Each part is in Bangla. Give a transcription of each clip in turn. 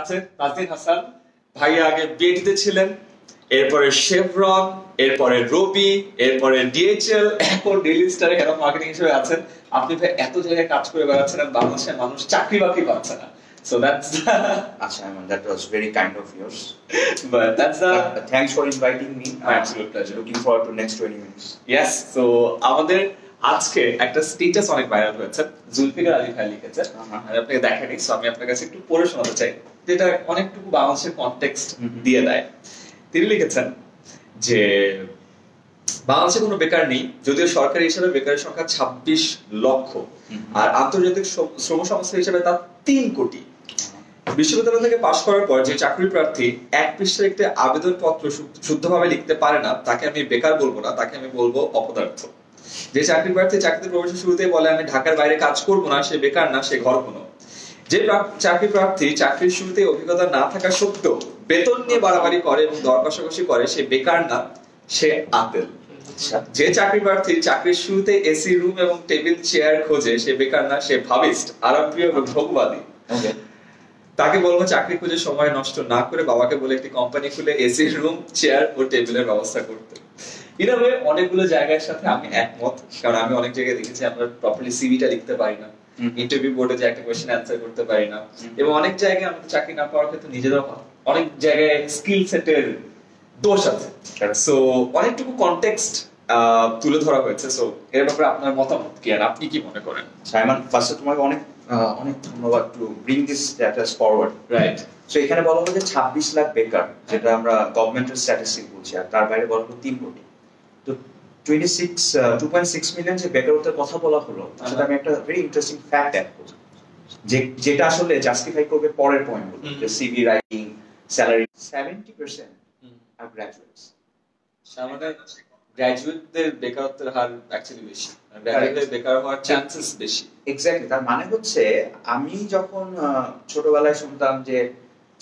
আছে তাজিন হাসান ভাইয়া, আগে বিএটিতে ছিলেন, এরপরে শেভরন, এরপরে রবি, এরপরে ডিএইচএল, এখন ডেইলি স্টারে হেড অফ মার্কেটিং হিসেবে আছেন। আপনি ভাই এত জায়গায় কাজ করে বেড়াচ্ছেন আর বাংলাদেশের মানুষ চাকরি বাকরি পাচ্ছে না। So that's Achha, that was very kind of yours. But that's thanks for inviting me. My absolute pleasure. Looking forward to next 20 minutes. Yes. So amader আজকে একটা স্ট্যাটাস অনেক ভাইরাল হয়েছে, জুলফিকার আলী খান লিখেছে, আর আপনাকে দেখেনি, সো আমি আপনার কাছে একটু পড়ে শোনাতে চাই, যেটা অনেকটুকু বাংলাদেশের কনটেক্সট দিয়ে দেয়। তিনি লিখেছেন যে বাংলাদেশে কোনো বেকার নেই, যদিও সরকারি হিসাবে বেকারের সংখ্যা 26 লক্ষ, আর আন্তর্জাতিক শ্রম সংস্থা হিসাবে তা 3 কোটি। বিশ্ববিদ্যালয় থেকে পাশ করার পর যে চাকরি প্রার্থী এক পৃষ্ঠার একটি আবেদনপত্র শুদ্ধভাবে লিখতে পারে না, তাকে আমি বেকার বলবো না, তাকে আমি বলবো অপদার্থ। যে চাকরি প্রার্থী চাকরিতে প্রবেশের শুরুতেই বলে আমি ঢাকার বাইরে কাজ করবো না, সে বেকার না, সে ঘর কোনো। যে চাকরি প্রার্থী চাকরির শুরুতে অভিজ্ঞতা না থাকা সত্ত্বেও বেতন নিয়ে বাড়াবাড়ি করে এবং দর কষাকষি করে, সে বেকার না, সে আপেল। যে চাকরি প্রার্থী চাকরির শুরুতে এসি রুম এবং টেবিল চেয়ার খোঁজে, সে বেকার না, সে ভাবিস্ট, আরামপ্রিয় এবং ভোগবাদী। তাকে বলবো চাকরি খুঁজে সময় নষ্ট না করে বাবাকে বলে একটি কোম্পানি খুলে এসি রুম, চেয়ার ও টেবিলের ব্যবস্থা করতে। এভাবে অনেকগুলো জায়গার সাথে আমি একমত, কারণ আমি অনেক জায়গায় দেখেছি আমরা প্রপারলি সিভিটা লিখতে পারি না, ইন্টারভিউ বোর্ডে যে একটা কোয়েশ্চেন অ্যান্সার করতে পারি না, এবং অনেক জায়গায় আমরা চাকরি না পাওয়ার ক্ষেত্রে নিজেদের অনেক জায়গায় স্কিল সেটের দোষ আছে। সো অনেকটুকু কনটেক্সট তুলে ধরা হয়েছে। সো এর ব্যাপারে আপনার মতামত কি আর আপনি কি মনে করেন? সাইমন, ফার্স্ট তোমাকে অনেক ধন্যবাদ to bring this status forward, right? So এখানে বলা হলো যে 26 লাখ বেকার, যেটা আমরা গভর্নমেন্টের স্ট্যাটিস্টিক বলছি, আর তার বাইরে বলা হলো 3 কোটি। তো 2.6 মিলিয়ন যে বেকারত্বের কথা বলা হলো, সেটা আমি একটা ভেরি ইন্টারেস্টিং ফ্যাক্ট অ্যাড করছি, যেটা আসলে জাস্টিফাই করবে পরের পয়েন্টগুলো, যে সিভি রাইটিং, স্যালারি। 70% আর গ্র্যাজুয়েটস, আমাদের গ্র্যাজুয়েটদের বেকারত্বের হার অ্যাকচুয়ালি বেশি, গ্র্যাজুয়েটদের বেকার হওয়ার চান্সেস বেশি। এক্স্যাক্টলি, তার মানে হচ্ছে আমি যখন ছোটবেলায় শুনতাম যে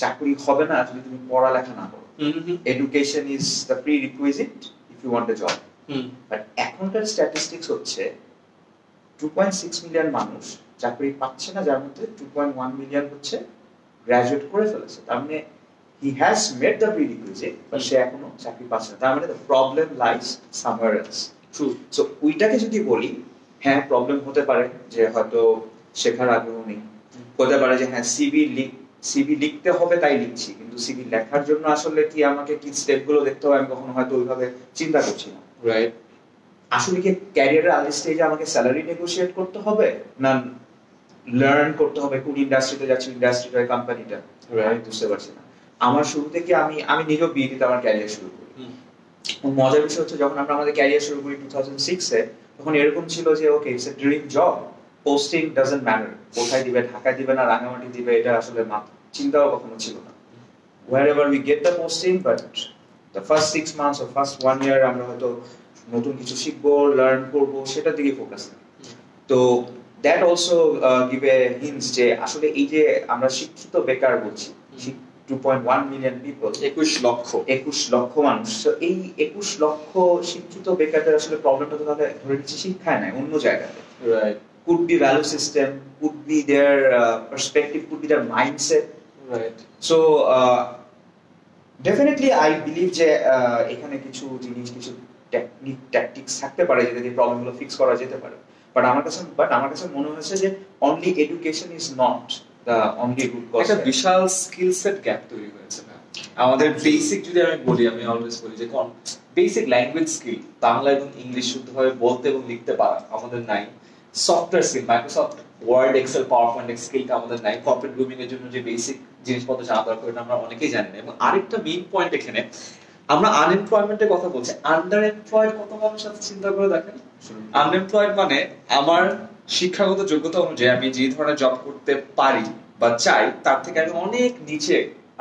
চাকরি হবে না যদি তুমি পড়ালেখা না করো, education is the prerequisite if you want a job. But এখনকার স্ট্যাটিস্টিক্স হচ্ছে 2.6 মিলিয়ন মানুষ চাকরি পাচ্ছে না, যার মধ্যে 2.1 মিলিয়ন হচ্ছে গ্র্যাজুয়েট করে ফেলেছে। তার মানে he has met the prerequisite but she এখনো চাকরি পাচ্ছে না। তার মানে the problem lies somewhere else. True. So ওইটাকে যদি বলি, হ্যাঁ প্রবলেম হতে পারে যে হয়তো শেখার আগ্রহ নেই, হতে পারে যে হ্যাঁ সিভি লিখতে হবে তাই লিখছি, কিন্তু সিভি লেখার জন্য আসলে কি আমাকে কি স্টেপগুলো দেখতে হবে আমি কখনো হয়তো ওইভাবে চিন্তা করছি না, রাইট? আসলে কি ক্যারিয়ারের আর্লি স্টেজে আমাকে স্যালারি নেগোশিয়েট করতে হবে, না লার্ন করতে হবে কোন ইন্ডাস্ট্রিতে যাচ্ছি, ইন্ডাস্ট্রিটা কোম্পানিটা, রাইট? বুঝতে পারছি না। আমার শুরু থেকে আমি নিজেও বিএডিতে আমার ক্যারিয়ার শুরু করি। মজার বিষয় হচ্ছে যখন আমরা আমাদের ক্যারিয়ার শুরু করি 2006-এ, তখন এরকম ছিল যে okay it's a dream job, posting doesn't matter, কোথায় দিবে, ঢাকায় দিবে না রাঙামাটি দিবে, এটা আসলে চিন্তাও কখনো ছিল না। Wherever we get the posting, but the first 6 months or first 1 year আমরা হয়তো নতুন কিছু শিখবো, লার্ন করবো, সেটার দিকে ফোকাস করি। তো that also give a hints যে আসলে এই যে আমরা শিক্ষিত বেকার বলছি, 2.1 মিলিয়ন পিপল, 21 লক্ষ মানুষ। তো এই 21 লক্ষ শিক্ষিত বেকারদের আসলে প্রবলেমটা তো তাদের ধরে নিচ্ছে শিক্ষায় নাই, অন্য জায়গাতে, right? Could be value system, could be their perspective, could be their mindset, right? So definitely I believe যে এখানে কিছু টেকনিক ট্যাকটিক্স থাকতে পারে যেটা দিয়ে প্রবলেমগুলো ফিক্স করা যেতে পারে। বাট আমার কাছে মনে হয়েছে যে অনলি এডুকেশন ইজ নট একটা বিশাল স্কিল সেট গ্যাপ তৈরি হয়েছে। আমাদের বেসিক যদি আমি বলি, আমি অলওয়েজ বলি যে বেসিক ল্যাঙ্গুয়েজ স্কিল, বাংলা এবং ইংলিশ শুদ্ধভাবে বলতে এবং লিখতে পারা আমাদের নাই। Software skill, Microsoft Word, Excel, PowerPoint স্কিলটা আমাদের নাই। কর্পোরেট গ্রুমিং এর জন্য যে বেসিক জিনিসপত্র জানা দরকার এটা আমরা অনেকেই জানি না। এবং আরেকটা মেইন পয়েন্ট এখানে, আমরা আনএমপ্লয়মেন্টের কথা বলছি, আন্ডারএমপ্লয়েড কত মানুষ আছে চিন্তা করে দেখেন। আনএমপ্লয়েড মানে আমার শিক্ষাগত যোগ্যতা অনুযায়ী আমি যে ধরনের জব করতে পারি বা চাই তার থেকে আমি অনেক নিচে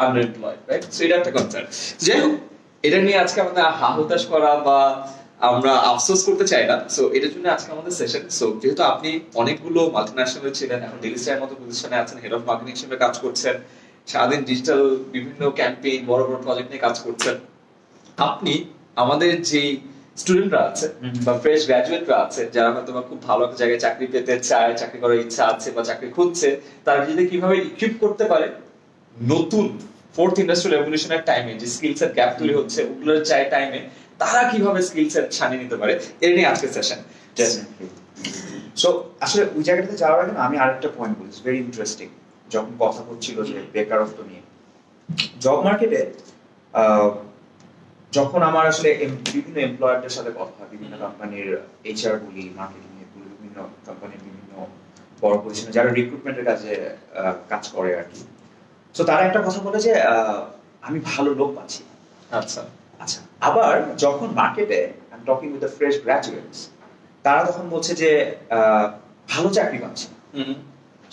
আনএমপ্লয়েড, রাইট? সো এটা একটা কনসার্ন। যাই হোক, এটা নিয়ে আজকে আমাদের হতাশ করা বা আমরা আফসোস করতে চাই না। সো এটার জন্য আজকে আমাদের সেশন। সো যেহেতু আপনি অনেকগুলো মাল্টিন্যাশনাল ছিলেন, এখন ডেইলি স্টারের মতো প্রতিষ্ঠানে আছেন, হেড অফ মার্কেটিং হিসেবে কাজ করছেন, সারাদিন ডিজিটাল বিভিন্ন ক্যাম্পেইন, বড় বড় প্রজেক্ট নিয়ে কাজ করছেন। আপনি আমাদের যে স্টুডেন্টরা আছে বা ফ্রেশ গ্রাজুয়েটরা আছে, যারা হয়তো খুব ভালো একটা জায়গায় চাকরি পেতে চায়, চাকরি করার ইচ্ছা আছে বা চাকরি খুঁজছে, তারা নিজেদের কিভাবে ইকুইপ করতে পারে নতুন ফোর্থ ইন্ডাস্ট্রিয়াল রেভলিউশনের টাইমে যে স্কিলসের গ্যাপ তৈরি হচ্ছে ওগুলোর চাই টাইমে তারা কিভাবে স্কিলসেট ছানিয়ে নিতে পারে এর নিয়ে আজকে সেশন। সো আসলে ওই জায়গাটাতে যাওয়ার আগে আমি আরেকটা পয়েন্ট বলি, ভেরি ইন্টারেস্টিং। যখন কথা হচ্ছিল যে বেকারত্ব নিয়ে জব মার্কেটে, যখন আমার আসলে বিভিন্ন এমপ্লয়ারদের সাথে কথা, বিভিন্ন কোম্পানির এইচআর গুলি, মার্কেটিং গুলি, বিভিন্ন কোম্পানির বিভিন্ন বড় পজিশনে যারা রিক্রুটমেন্টের কাজে কাজ করে আর কি, তো তারা একটা কথা বলে যে আমি ভালো লোক পাচ্ছি। আচ্ছা আচ্ছা। আবার যখন মার্কেটে I am talking with the fresh graduates, তারা তখন বলছে যে ভালো চাকরি পাচ্ছি না।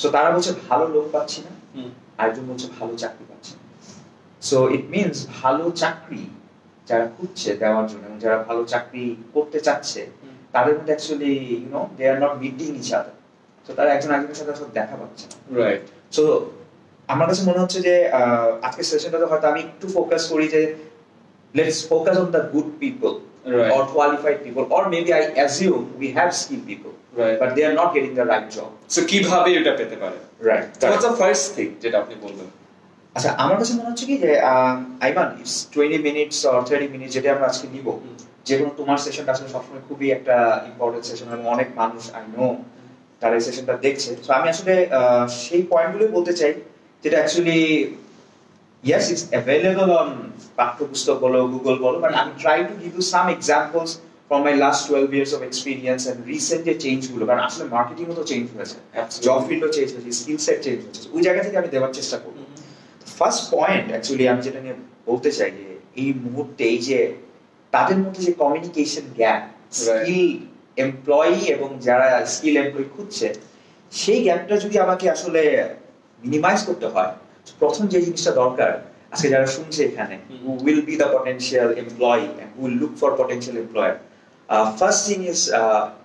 সো তারা বলছে ভালো লোক পাচ্ছি না, আরেকজন বলছে ভালো চাকরি পাচ্ছি না। সো ইট মিনস ভালো চাকরি যারা খুঁজছে দেওয়ার জন্য, যারা ভালো চাকরি করতে চাচ্ছে, তাদের মধ্যে actually you know they are not meeting each other. So তারা একজন আরেকজনের সাথে আসলে দেখা পাচ্ছে না, রাইট। সো আমার কাছে মনে হচ্ছে যে আজকের সেশনটাতে হয়তো আমি একটু ফোকাস করি যে let's focus on the good people, right, or qualified people, or maybe I assume we have skilled people, right, but they are not getting the right job. So কিভাবে এটা পেতে পারে, right? So what's the first thing যেটা আপনি বলবেন? আচ্ছা, আমার কাছে মনে হচ্ছে কি যে Ayman it's 20 minutes or 30 minutes যেটা আমরা আজকে নিব, যেরকম তোমার সেশনটা আসলে সবসময় খুবই একটা ইম্পর্টেন্ট সেশন এবং অনেক মানুষ আই নো তারা এই সেশনটা দেখছে। সো আমি আসলে সেই পয়েন্টগুলোই বলতে চাই যেটা actually yes it's available on পাঠ্যপুস্তক বলো, গুগল বলো, but I'm trying to give you some examples from my last 12 years of experience and recent change গুলো, কারণ আসলে মার্কেটিং তো চেঞ্জ হয়েছে, জব ফিল্ডও চেঞ্জ হয়েছে, স্কিল সেট চেঞ্জ হয়েছে, ওই জায়গা থেকে আমি দেওয়ার চেষ্টা করব। ফার্স্ট পয়েন্ট অ্যাকচুয়ালি আমি যেটা নিয়ে বলতে চাই যে এই মুহূর্তে এই যে তাদের মধ্যে যে কমিউনিকেশন গ্যাপ, স্কিল এমপ্লয়ি এবং যারা স্কিল এমপ্লয়ি খুঁজছে, সেই গ্যাপটা যদি আমাকে আসলে মিনিমাইজ করতে হয়, প্রথম যে জিনিসটা দরকার আজকে যারা শুনছে এখানে, who will be the potential employee and who will look for potential employer, first thing is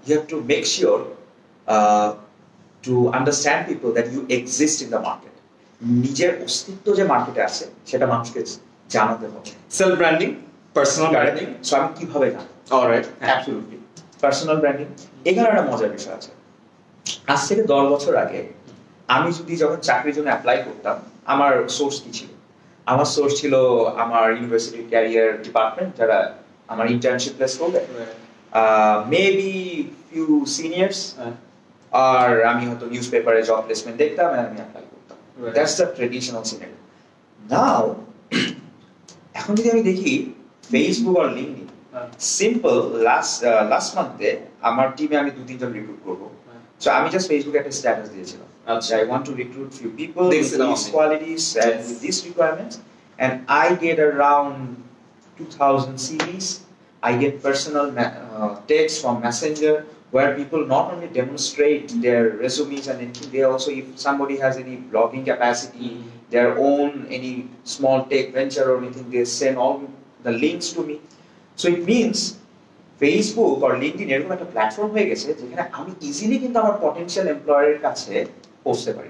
you have to make sure to understand people that you exist in the market. নিজের অস্তিত্ব যে মার্কেটে আছে সেটা মানুষকে জানাতে হবে। Self branding, personal branding. So আমি কিভাবে জানবো? Alright, absolutely personal branding. এখানে একটা মজার বিষয় আছে, আজ থেকে 10 বছর আগে আমি যদি যখন চাকরির জন্য অ্যাপ্লাই করতাম, আমার সোর্স কি ছিল? আমার সোর্স ছিল আমার ইউনিভার্সিটি ক্যারিয়ার ডিপার্টমেন্ট, যারা আমার ইন্টার্নশিপ প্লেস করবে, মেবি ফিউ সিনিয়র্স, আর আমি হয়তো নিউজ পেপারে জব প্লেসমেন্ট দেখতাম, আমি অ্যাপ্লাই করতাম। That's the traditional scenario. Now এখন যদি আমি দেখি ফেসবুক আর লিঙ্কডিন, সিম্পল লাস্ট মান্থে আমার টিমে আমি 2-3 জন রিক্রুট করবো। So আমি just Facebook একটা স্ট্যাটাস দিয়েছিলাম, আচ্ছা I want to recruit few people with these qualities and with these requirements, and I get around 2000 CVs. I get personal texts from Messenger where people not only demonstrate their resumes and anything, they also, if somebody has any blogging capacity, their own any small tech venture or anything, they send all the links to me. So it means Facebook আর লিঙ্কডিন এরকম একটা প্ল্যাটফর্ম হয়ে গেছে যেখানে আমি ইজিলি কিন্তু আমার পটেনশিয়াল এমপ্লয়ারের কাছে পৌঁছতে পারি।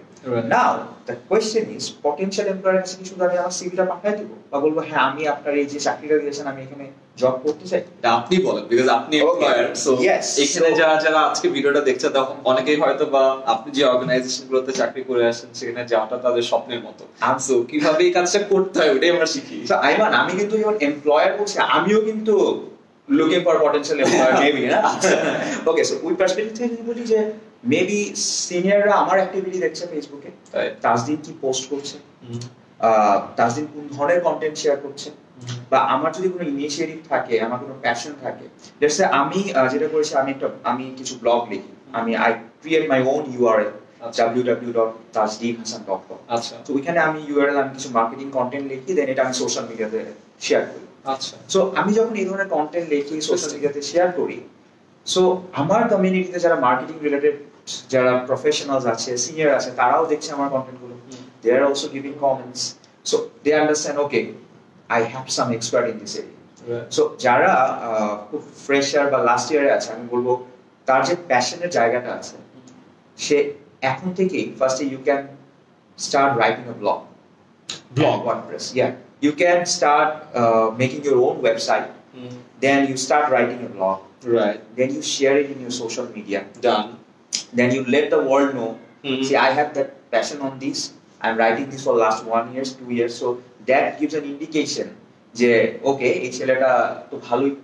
Now the question is, potential এমপ্লয়ারের কাছে কি শুধু আমি আমার সিভিটা পাঠিয়ে দেব বা বলবো হ্যাঁ আমি আপনার এই যে চাকরিটা দিয়েছেন আমি এখানে জব করতে চাই? এটা আপনি বলেন, বিকজ আপনি এমপ্লয়ার। সো এখানে যারা যারা আজকে ভিডিওটা দেখছে, তখন অনেকেই হয়তো বা আপনি যে অর্গানাইজেশনগুলোতে চাকরি করে আসেন সেখানে যাওয়াটা তাদের স্বপ্নের মতো, সো কিভাবে এই কাজটা করতে হয় ওটাই আমরা শিখি। সো আইমান, আমি কিন্তু এমপ্লয়ার বলছি, আমিও কিন্তু looking for potential employer maybe na okay, so we perspective ni boli je maybe senior ra amar activity dekhche Facebook e, tasdin ki post korche, tasdin kon dhoroner content share korche, ba amar jodi kono initiative thake, amar kono passion thake, let's say ami jeta korechi ami kichu blog likhi, I create my own URL www.tasdinhasan.com, acha to ekhane ami URL ami kichu marketing content likhi, then eta ami social media te share kori। আচ্ছা, সো আমি যখন এই ধরনের কন্টেন্ট লিখি, সোশ্যাল মিডিয়াতে শেয়ার করি, সো আমার কমিউনিটিতে যারা মার্কেটিং রিলেটেড যারা প্রফেশনালস আছে, সিনিয়র আছে, তারাও দেখছে আমার কন্টেন্টগুলো, they are also giving comments, so they understand okay I have some expert in this area. So যারা খুব ফ্রেশার বা লাস্ট ইয়ারে আছে, আমি বলবো তার যে প্যাশনের জায়গাটা আছে, সে এখন থেকেই ফার্স্টে you can start writing a blog WordPress, yeah you can start making your own website, then you start writing a blog, right, then you share it in your social media, done, then you let the world know, see I have that passion on this, I'm writing this for last 1 year, 2 years. So that gives an indication that, okay, this potential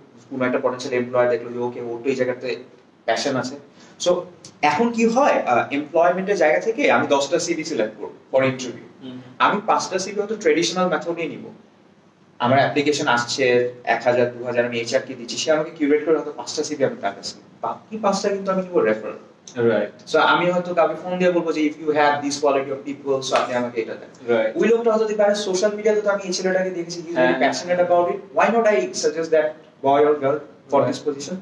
employer, okay, passion. So এখন কি হয়, এমপ্লয়মেন্টের জায়গা থেকে আমি 10টা সিভি সিলেক্ট করব ফর ইন্টারভিউ। আমি 5টা সিভি হয়তো ট্র্যাডিশনাল মেথডে নিব। আমার অ্যাপ্লিকেশন আসছে 1000 2000 আমি এইচআর কে দিচ্ছি, সে আমাকে কিউরেট করে হয়তো 5টা সিভি আমি তার কাছে, বাকি 5টা কিন্তু আমি নিব রেফার। রাইট, সো আমি হয়তো কাউকে ফোন দিয়ে বলবো যে if you have this quality of people, so আপনি আমাকে এটা দেন। Right, we looked on the পারে সোশ্যাল মিডিয়াতে তো আমি এই ছেলেটাকে দেখেছি, he is passionate about it, why not I suggest that boy or girl for this position,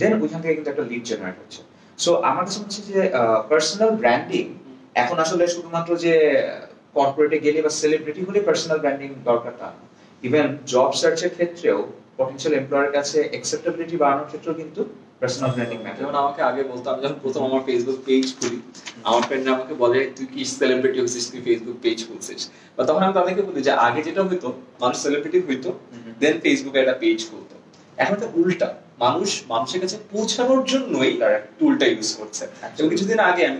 then we can get a lead generate হচ্ছে। সো আমার কাছে মনে হচ্ছে যে পার্সোনাল ব্র্যান্ডিং এখন আসলে শুধুমাত্র যে কর্পোরেটে গেলে বা সেলিব্রিটি হলে পার্সোনাল ব্র্যান্ডিং দরকার তা না। ইভেন জব সার্চের ক্ষেত্রেও পটেনশিয়াল এমপ্লয়ারের কাছে অ্যাকসেপ্টেবিলিটি বাড়ানোর ক্ষেত্রেও কিন্তু পার্সোনাল ব্র্যান্ডিং ম্যাটার। যেমন আমাকে আগে বলতাম, যখন প্রথম আমার ফেসবুক পেজ খুলি, আমার ফ্রেন্ডরা আমাকে বলে তুই কি সেলিব্রিটি হয়েছিস, তুই ফেসবুক পেজ খুলছিস। বা তখন আমি তাদেরকে বলি যে আগে যেটা হইতো মানুষ সেলিব্রিটি হইতো দেন ফেসবুকে একটা পেজ খুলতো, এখন তো উল্টা, মানুষ মানুষের কাছে পৌঁছানোর জন্যই টুলটা ইউজ করছে। এবং কিছুদিন আগে আমি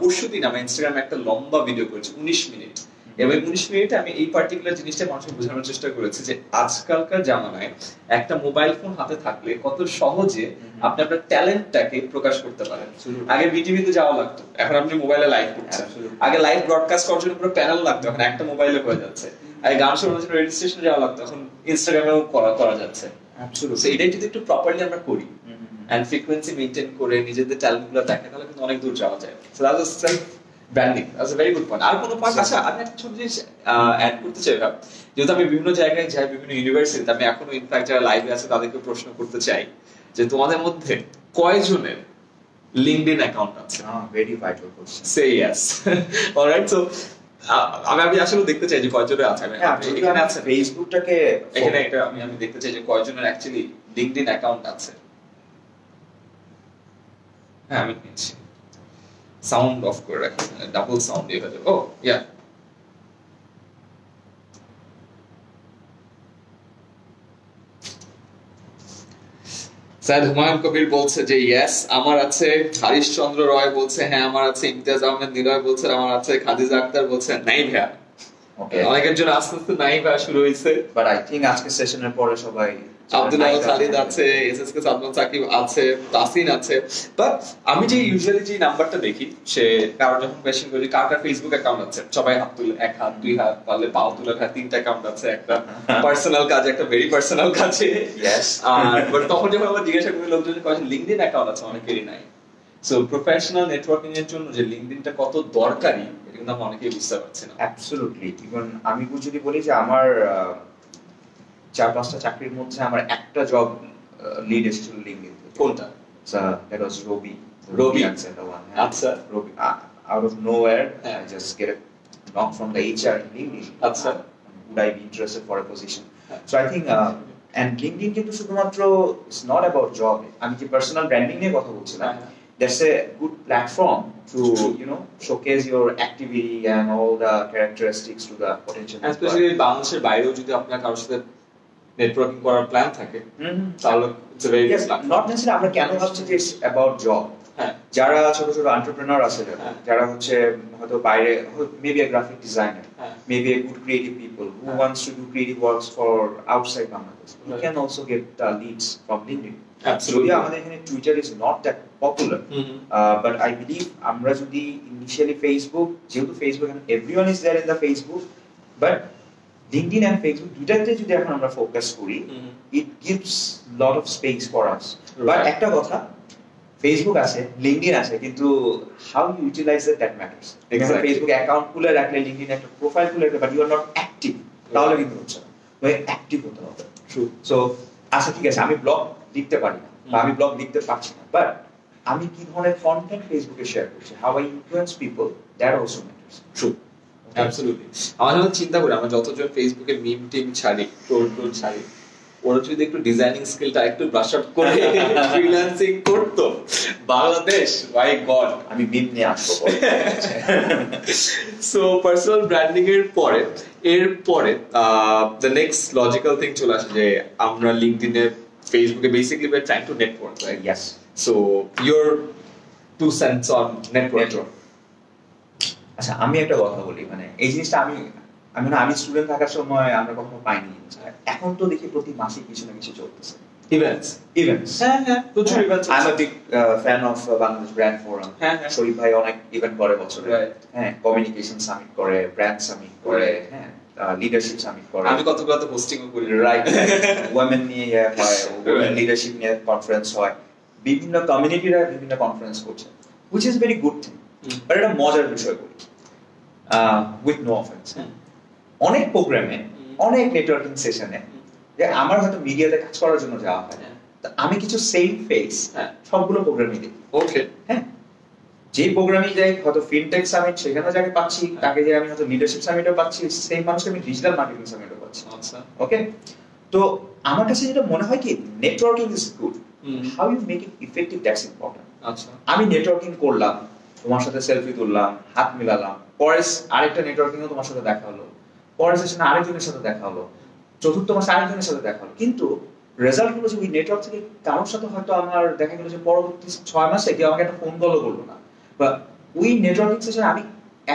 পরশুদিন আমার ইনস্টাগ্রামে একটা লম্বা ভিডিও করেছি 19 মিনিট, এবং 19 মিনিটে আমি এই পার্টিকুলার জিনিসটা মানুষকে বোঝানোর চেষ্টা করেছি যে আজকালকার জামানায় একটা মোবাইল ফোন হাতে থাকলে কত সহজে আপনি আপনার ট্যালেন্টটাকে প্রকাশ করতে পারেন। আগে বিটিভিতে যাওয়া লাগতো, এখন আপনি মোবাইলে লাইভ করছেন। আগে লাইভ ব্রডকাস্ট করার জন্য পুরো প্যানেল লাগতো, এখন একটা মোবাইলে হয়ে যাচ্ছে। আগে গান শোনার জন্য রেডিও স্টেশনে যাওয়া লাগতো, এখন ইনস্টাগ্রামেও করা যাচ্ছে। Absolutely. এটাই যদি একটু প্রপারলি আমরা করি এন্ড ফ্রিকোয়েন্সি মেইনটেইন করে নিজেদের ট্যালেন্টগুলো দেখা, তাহলে কিন্তু অনেক দূর যাওয়া যায়। So that's a self branding, that's a very good point. আর কোনো পয়েন্ট আছে? আমি একটা ছোট জিনিস অ্যাড করতে চাই, যেহেতু আমি বিভিন্ন জায়গায় যাই, বিভিন্ন ইউনিভার্সিটিতে আমি এখনো ইনফ্যাক্ট যারা লাইভে আছে তাদেরকে প্রশ্ন করতে চাই যে তোমাদের মধ্যে কয়জনের লিঙ্কডইন অ্যাকাউন্ট আছে? Very vital question, say yes. Alright, so আমি আসলে দেখতে চাই যে কয়জনে আছে। এখানে আছে ফেসবুকটাকে, এখানে এটা আমি দেখতে চাই যে কয়জনের অ্যাকচুয়ালি লিংকডইন অ্যাকাউন্ট আছে। হ্যাঁ, আমি নিচ্ছি, সাউন্ড অফ করে রাখি, ডাবল সাউন্ড দিয়ে ফেলে। ও ইয়া, স্যার হুমায়ুন কবির বলছে যে ইয়েস আমার আছে, হরিশ চন্দ্র রয় বলছে হ্যাঁ আমার আছে, ইমতাজ আহমেদ নিলয় বলছেন আমার আছে, খাদিজা আক্তার বলছে নাই ভাইয়া। ওকে, অনেকের জন্য আস্তে আস্তে নাই ভাইয়া শুরু হয়েছে, বাট আই থিংক আজকে সেশনের পরে সবাই আব্দুল্লাহ খালিদ আছে, এসএসকে সাদমান সাকিব আছে, তাসিন আছে। বাট আমি যে ইউজুয়ালি যে নাম্বারটা দেখি সে কারোর, যখন কোয়েশ্চেন করি কার কার ফেসবুক অ্যাকাউন্ট আছে, সবাই হাত তুলে, এক হাত, দুই হাত, তাহলে পাও তুলে হাত, 3টা অ্যাকাউন্ট আছে, একটা পার্সোনাল কাজে, একটা ভেরি পার্সোনাল কাজে। আর বাট তখন যখন আমার জিজ্ঞাসা করি লোকজনের কোয়েশ্চেন লিংকডইন অ্যাকাউন্ট আছে, অনেকেরই নাই। সো প্রফেশনাল নেটওয়ার্কিং এর জন্য যে লিংকডইনটা কত দরকারি এটা কিন্তু আমরা অনেকেই বুঝতে পারছি না। অ্যাবসলিউটলি, ইভেন আমি যদি বলি যে আমার 4-5টা চাকরির মধ্যে আমার একটা জব লিড এসেছিল লিংকডইন। কোনটা? Sir that was Robi answer the one. আচ্ছা, Robi out of nowhere I just get a knock from the HR LinkedIn. আচ্ছা, would I be interested for a position? So I think and LinkedIn কিন্তু শুধুমাত্র it's not about job. আমি যে পার্সোনাল ব্র্যান্ডিং নিয়ে কথা বলছিলাম, that's a good platform to showcase your activity and all the characteristics to the potential, especially বাংলাদেশের বাইরেও যদি আপনার কারোর সাথে নেটওয়ার্কিং করার প্ল্যান থাকে তাহলে ইটস ভেরি নট নেসেসারি। আমরা কেন ভাবছি যে ইটস অ্যাবাউট জব? হ্যাঁ, যারা ছোট ছোট এন্টারপ্রেনার আছে, যারা হচ্ছে হয়তো বাইরে, maybe a graphic designer, maybe a good creative people who wants to do creative works for outside Bangladesh, you can also get the leads from LinkedIn. Absolutely, আমাদের এখানে Twitter is not that popular, but I believe আমরা যদি ইনিশিয়ালি ফেসবুক, যেহেতু Facebook and everyone is there in the Facebook, but LinkedIn and Facebook দুইটাতে যদি এখন আমরা ফোকাস করি, it gives lot of space for us. But একটা কথা, Facebook আছে, LinkedIn আছে, কিন্তু how you utilize that matters. Exactly. Facebook account খুলে রাখলে, LinkedIn একটা profile খুলে রাখলে, but you are not active, তাহলে কিন্তু হচ্ছে না, তুমি active হতে হবে। True. So আচ্ছা ঠিক আছে, আমি ব্লগ লিখতে পারি না বা আমি ব্লগ লিখতে পারছি না, বাট আমি কি ধরনের কন্টেন্ট ফেসবুকে শেয়ার করছি, how I influence people, that also matters. True. Absolutely. আমরা চিন্তা করি আমরা যতজন ফেসবুকে মিম টিম ছাড়ি, টোন ছাড়ি, ওরা যদি একটু ডিজাইনিং স্কিলটা একটু ব্রাশ আপ করে ফ্রিল্যান্সিং করত, বাংলাদেশ মাই গড, আমি মিম নিয়ে আসবো। সো পার্সোনাল ব্র্যান্ডিং এর পরে দ্য নেক্সট লজিক্যাল থিং চলে আসে যে আমরা লিংকডইনে, ফেসবুকে basically we are trying to network, right? Yes, so your 2 cents on network. আচ্ছা আমি একটা কথা বলি, মানে এই জিনিসটা আমি স্টুডেন্ট থাকার সময় আমরা কখনো পাইনি। এখন তো দেখি প্রতি মাসে কিছু না কিছু চলতেছে ইভেন্টস। প্রচুর events. I am a big fan of Bangladesh brand forum. Sharif ভাই অনেক ইভেন্ট করে বছরে, কমিউনিকেশন সামিট করে, ব্র্যান্ড সামিট করে, লিডারশিপ সামিট করে। আমি কতগুলো তো পোস্টিংও করি, রাইট? উইমেন নিয়ে হয়, উইমেন লিডারশিপ নিয়ে কনফারেন্স হয়, বিভিন্ন কমিউনিটিরা বিভিন্ন কনফারেন্স করছে, which is very good thing, but এটা মজার বিষয় বলি, with no offense. অনেক প্রোগ্রামে, অনেক নেটওয়ার্কিং সেশনে যে আমার হয়তো মিডিয়াতে কাজ করার জন্য যাওয়া হয়, তো আমি কিছু সেম ফেস সবগুলো প্রোগ্রামই দেখি। ওকে, হ্যাঁ, যে প্রোগ্রামই যাই, হয়তো ফিনটেক সামিট সেখানে যাকে পাচ্ছি, তাকে যে আমি হয়তো লিডারশিপ সামিটও পাচ্ছি, সেই মানুষকে আমি ডিজিটাল মার্কেটিং সামিটও পাচ্ছি। আচ্ছা, ওকে। তো আমার কাছে যেটা মনে হয় কি, networking is good, how you make it effective, that's important. আচ্ছা, আমি নেটওয়ার্কিং করলাম, তোমার সাথে সেলফি তুললাম, হাত মিলালাম, পরে আরেকটা নেটওয়ার্কিংও তোমার সাথে দেখা হলো, পরের সেশনে আরেকজনের সাথে দেখা হলো, চতুর্থ মাসে আরেকজনের সাথে দেখা হলো, কিন্তু রেজাল্ট হলো যে ওই নেটওয়ার্ক থেকে কারোর সাথে হয়তো আমার দেখা গেলো যে পরবর্তী 6 মাসে কেউ আমাকে একটা ফোন কলও করলো না, বা ওই নেটওয়ার্কিং সেশনে আমি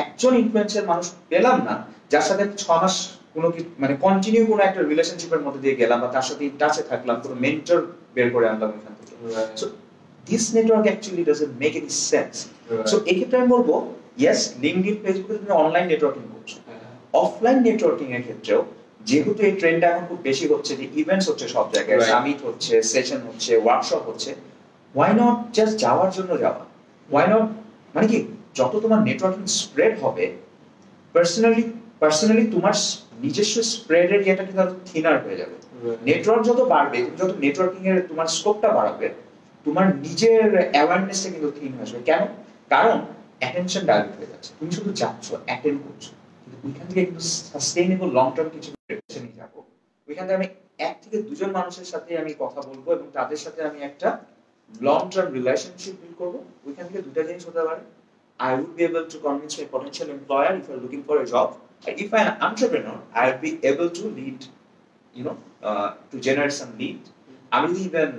একজন ইনফ্লুয়েন্সার মানুষ পেলাম না যার সাথে 6 মাস কোনো মানে কন্টিনিউ কোনো একটা রিলেশনশিপের মধ্যে দিয়ে গেলাম, বা তার সাথে টাচে থাকলাম, কোনো মেন্টর বের করে আনলাম এখান থেকে। So this network actually doesn't make any sense. So এক্ষেত্রে আমি বলবো, ইয়েস, লিঙ্কডইন, ফেসবুকে তুমি অনলাইন নেটওয়ার্কিং করছো, অফলাইন নেটওয়ার্কিং এর ক্ষেত্রেও যেহেতু এই ট্রেন্ডটা এখন খুব বেশি হচ্ছে যে ইভেন্টস হচ্ছে সব জায়গায়, সামিট হচ্ছে, সেশন হচ্ছে, ওয়ার্কশপ হচ্ছে, ওয়াই নট জাস্ট যাওয়ার জন্য যাওয়া, ওয়াই নট মানে কি, যত তোমার নেটওয়ার্কিং স্প্রেড হবে, পার্সোনালি তোমার নিজস্ব স্প্রেডের যেটা কি তার থিনার হয়ে যাবে। নেটওয়ার্ক যত বাড়বে, যত নেটওয়ার্কিং এর তোমার স্কোপটা বাড়াবে, তোমার নিজের অ্যাওয়ারনেসটা কিন্তু থিন হয়ে যাবে। কেন? কারণ অ্যাটেনশন ডাইভার্ট হয়ে যাচ্ছে, তুমি শুধু যাচ্ছ, অ্যাটেন্ড করছো, ওইখান থেকে একটু সাস্টেইনেবল লং টার্ম কিছু নিয়ে যাবো, ওইখান থেকে আমি 1 থেকে 2 জন মানুষের সাথে আমি কথা বলবো এবং তাদের সাথে আমি একটা লং টার্ম রিলেশনশিপ বিল্ড করবো। ওইখান থেকে 2টা জিনিস হতে পারে, I would be able to convince my potential employer if I'm looking for a job, and if I'm an entrepreneur, I'll be able to lead, you know, to generate some lead. আমি যদি ইভেন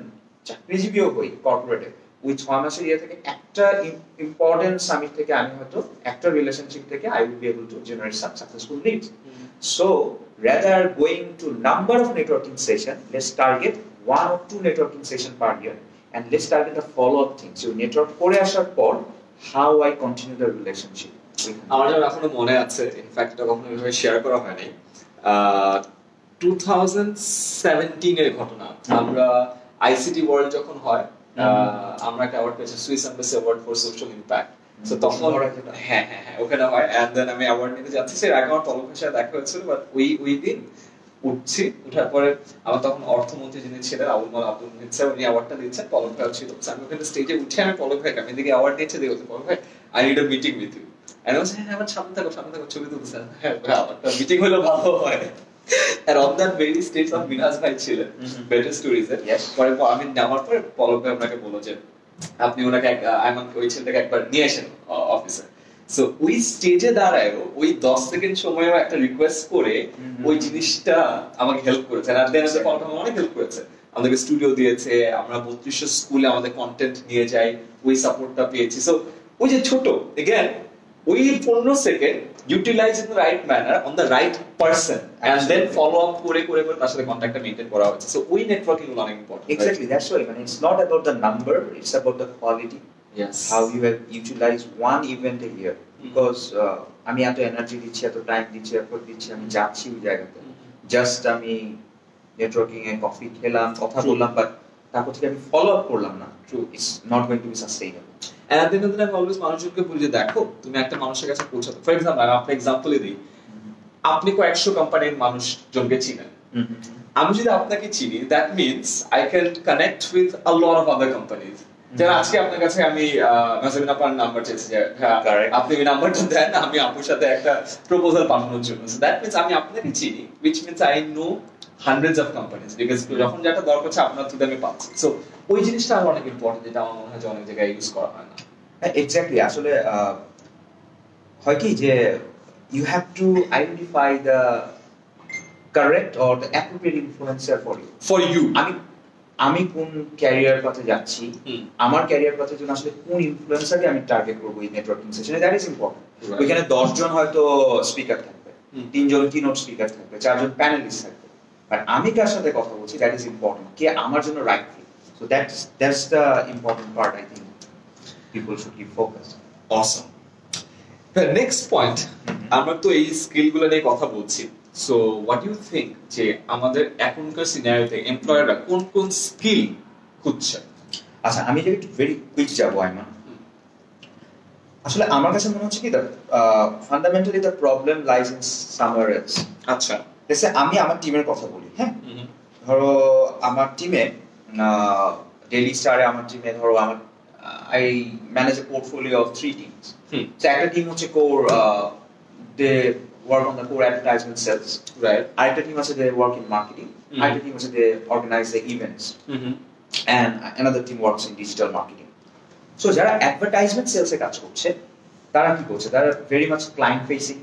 চাকরিজীবীও হই কর্পোরেটে, ওই 6 মাসের ইয়ে থেকে একটা ইম্পর্টেন্ট সামিট থেকে আমি হয়তো একটা রিলেশনশিপ থেকে I will be able to generate some successful leads. So rather going to number of networking session, let's target 1 or 2 networking session per year, and let's target the follow up things. You network করে আসার পর how I continue the relationship. আমার এখনো মনে আছে, ইনফ্যাক্ট এটা কখনো এভাবে শেয়ার করা হয় নাই, 2017 এর ঘটনা। আমরা ICT ওয়ার্ল্ড যখন হয়, আমরা একটা অ্যাওয়ার্ড পেয়েছি, Swiss embassy award for social impact. So তখন হ্যাঁ হ্যাঁ হ্যাঁ ওখানে হয়, এন্ড দেন আমি অ্যাওয়ার্ড নিতে যাচ্ছি, সে আগে আমার তলকের সাথে দেখা হয়েছিল, বাট ওই দিন উঠছি, উঠার পরে আমার তখন অর্থমন্ত্রী যিনি ছিলেন আব্দুল মুহিত স্যার, উনি অ্যাওয়ার্ডটা দিচ্ছেন, পলক ভাই ছিল। আমি ওখানে স্টেজে উঠে আমি পলক ভাইকে, আমি এদিকে অ্যাওয়ার্ড দিচ্ছে, দেখি পলক ভাই, I need a meeting with you. And বলছে, হ্যাঁ আমার সামনে থাকো, ছবি তুলছে, হ্যাঁ অ্যাওয়ার্ডটা মিটিং হলে ভালো হয়। And on that very stage of Minaz bhai chile, better stories there. Yes. But I mean, now after Polok bhai amake bolo je, apni ona ke I am koi chile ke ekbar niye ashen officer. So oi stage e darayo, oi 10 second shomoy ekta request kore, oi jinish ta amake help koreche. And then the Polok bhai onek help koreche. Amaderke studio diyeche, amra 32 school e amader content niye jai, oi support ta peyechi. So oi je choto again, oi 15 second utilize in the right manner on the right person, and Absolutely. Then follow up kore tar sathe contact maintain kora hoyeche. So we networking is very important, exactly, right? That's why I mean, it's not about the number, it's about the quality. Yes, how you have utilized one event a year, because ami eto energy dicchi, eto time dicchi, effort dicchi, ami jacchi oi jaygate, just ami networking e coffee khelam, kotha bollam, but তারপর থেকে আমি ফলো আপ করলাম না, true, it's not going to be sustainable. And then then আমি অলওয়েজ মানুষকে বলি যে দেখো, তুমি একটা মানুষের কাছে পৌঁছাতে, ফর এক্সাম্পল আমি আপনাকে এক্সাম্পলই দিই, আপনি কয়েকশো কোম্পানির মানুষজনকে চিনেন, আমি যদি আপনাকে চিনি, that means I can connect with a lot of other companies. যারা আজকে আপনার কাছে আমি নাজমিন আপার নাম্বার চেয়েছি, আপনি ওই নাম্বারটা দেন, আমি আপুর সাথে একটা প্রপোজাল পাঠানোর জন্য, দ্যাট মিনস আমি আপনাকে চিনি, which means I know hundreds of companies, because যখন যেটা দরকার হচ্ছে আপনার থ্রু আমি পাচ্ছি। সো ওই জিনিসটা আর অনেক ইম্পর্টেন্ট, যেটা আমার মনে হয় যে অনেক জায়গায় ইউজ করা হয় না। এক্স্যাক্টলি, আসলে হয় কি যে you have to identify the correct or the appropriate influencer for you. আমি আমি কোন ক্যারিয়ার পথে যাচ্ছি, আমার ক্যারিয়ার পথের জন্য আসলে কোন ইনফ্লুয়েন্সারকে আমি টার্গেট করব এই নেটওয়ার্কিং সেশনে, দ্যাট ইজ ইম্পর্টেন্ট। ওইখানে 10 জন হয়তো স্পিকার থাকবে, 3 জন কিনোট স্পিকার থাকবে, 4 জন প্যানেলিস্ট থাকবে, বাট আমি কার সাথে কথা বলছি দ্যাট ইজ ইম্পর্টেন্ট, কে আমার জন্য right thing. So that's the important part, I think people should be focused. Awesome. The next point, আমরা তো এই স্কিলগুলো নিয়ে কথা বলছি। So what do you think যে আমাদের এখনকার সিনারিওতে এমপ্লয়াররা কোন কোন স্কিল খুঁজছে? আচ্ছা, আমি এটা একটু ভেরি কুইক যাব। আইমা, আসলে আমার কাছে মনে হচ্ছে কি fundamentally the problem lies in somewhere else. আচ্ছা, দেখে আমি আমার টিমের কথা বলি। হ্যাঁ, ধরো আমার টিমে ডেইলি স্টারে আমার টিমে ধরো আমার I manage a portfolio of 3 teams. So একটা টিম হচ্ছে core, they work on the core advertisement sales, right? Another team also they work in marketing, another team also they organize the events, and another team works in digital marketing. So যারা advertisement sales এ কাজ করছে তারা কি করছে? তারা very much client facing,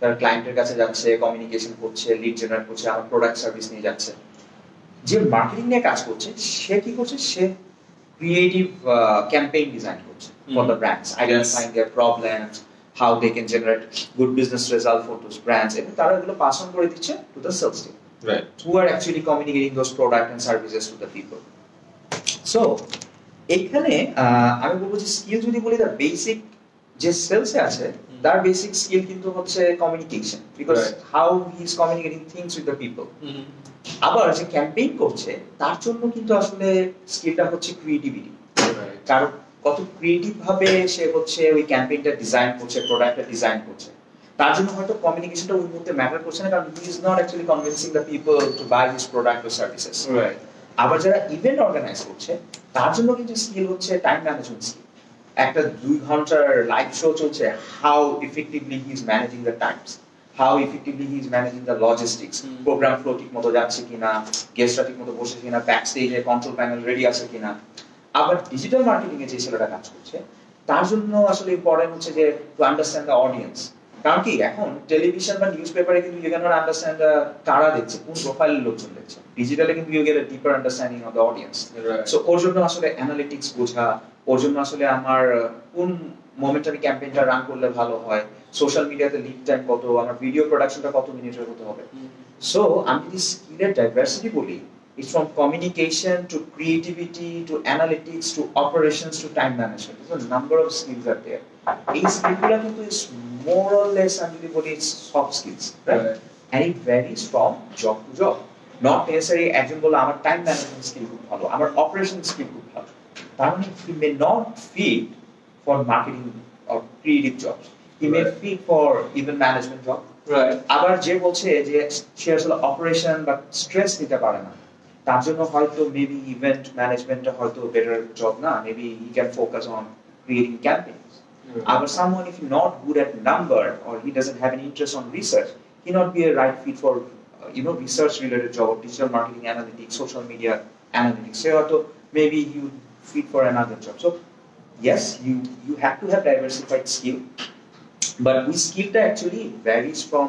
তারা ক্লায়েন্টের কাছে যাচ্ছে, কমিউনিকেশন করছে, লিড জেনারেট করছে, আমার প্রোডাক্ট সার্ভিস নিয়ে যাচ্ছে। যে মার্কেটিং নিয়ে কাজ করছে সে কি করছে? সে ক্রিয়েটিভ ক্যাম্পেইন ডিজাইন করছে for the brands, identifying their problems, how they can generate good business result for those brands, and তারা এগুলো pass on করে দিচ্ছে to the sales team, right, who are actually communicating those product and services to the people. So এখানে আমি বলবো যে স্কিল যদি বলি, তার বেসিক যে সেলসে আছে তার বেসিক স্কিল কিন্তু হচ্ছে communication, because how he is communicating things with the people. আবার যে ক্যাম্পেইন করছে তার জন্য কিন্তু আসলে স্কিলটা হচ্ছে ক্রিয়েটিভিটি, কারণ কত ক্রিয়েটিভ ভাবে সে হচ্ছে ওই ক্যাম্পেইনটা ডিজাইন করছে, প্রোডাক্টটা ডিজাইন করছে। তার জন্য হয়তো কমিউনিকেশনটা ওই মুহূর্তে ম্যাটার করছে না, কারণ he is not actually convincing the people to buy his product or services. আবার যারা ইভেন্ট অর্গানাইজ করছে তার জন্য কিন্তু স্কিল হচ্ছে টাইম ম্যানেজমেন্ট স্কিল। একটা 2 ঘন্টার লাইভ শো চলছে, how effectively he is managing the times, how effectively he is managing the logistics, program flow ঠিক মতো যাচ্ছে কিনা, গেস্টরা ঠিক মতো বসে কিনা, ব্যাক স্টেজে কন্ট্রোল প্যানেল রেডি আছে কিনা। আবার ডিজিটাল মার্কেটিং এ যে ছেলেটা কাজ করছে তার জন্য আসলে ইম্পর্টেন্ট হচ্ছে যে টু আন্ডারস্ট্যান্ড দ্য অডিয়েন্স, কারণ কি এখন টেলিভিশন বা নিউজ পেপারে কিন্তু ইউ ক্যান নট আন্ডারস্ট্যান্ড কারা দেখছে, কোন প্রোফাইলের লোকজন দেখছে। ডিজিটালে কিন্তু you get a deeper understanding of the audience. So ওর জন্য আসলে অ্যানালিটিক্স বোঝা, ওর জন্য আসলে আমার কোন মোমেন্টে আমি ক্যাম্পেইনটা রান করলে ভালো হয়, সোশ্যাল মিডিয়াতে লিড টাইম কত, আমার ভিডিও প্রোডাকশনটা কত মিনিটের হতে হবে। সো আমি যদি স্কিলের ডাইভার্সিটি বলি, it's from communication to creativity to analytics to operations to time management. There's a number of skills are there. These skills are just more or less everybody it's soft skills, right? And it varies from job to job. Not necessarily example our time management skill খুব ভালো, আমার operations skill খুব ভালো, তার মানে he may not fit for marketing or creative jobs, he may fit for even management job, right? আবার যে বলছে যে সে আসলে operation বা stress নিতে পারে না, তার জন্য হয়তো মেবি ইভেন্ট ম্যানেজমেন্টটা হয়তো বেটার জব না, maybe he can focus on creating campaigns. আবার someone if not good at number or he doesn't have an interest on research, he not be a right fit for you know research related job, digital marketing analytics, social media analytics, সে হয়তো maybe he would fit for another job. So yes, you have to have diversified skill, but we স্কিলটা অ্যাকচুয়ালি ভ্যারিজ ফ্রম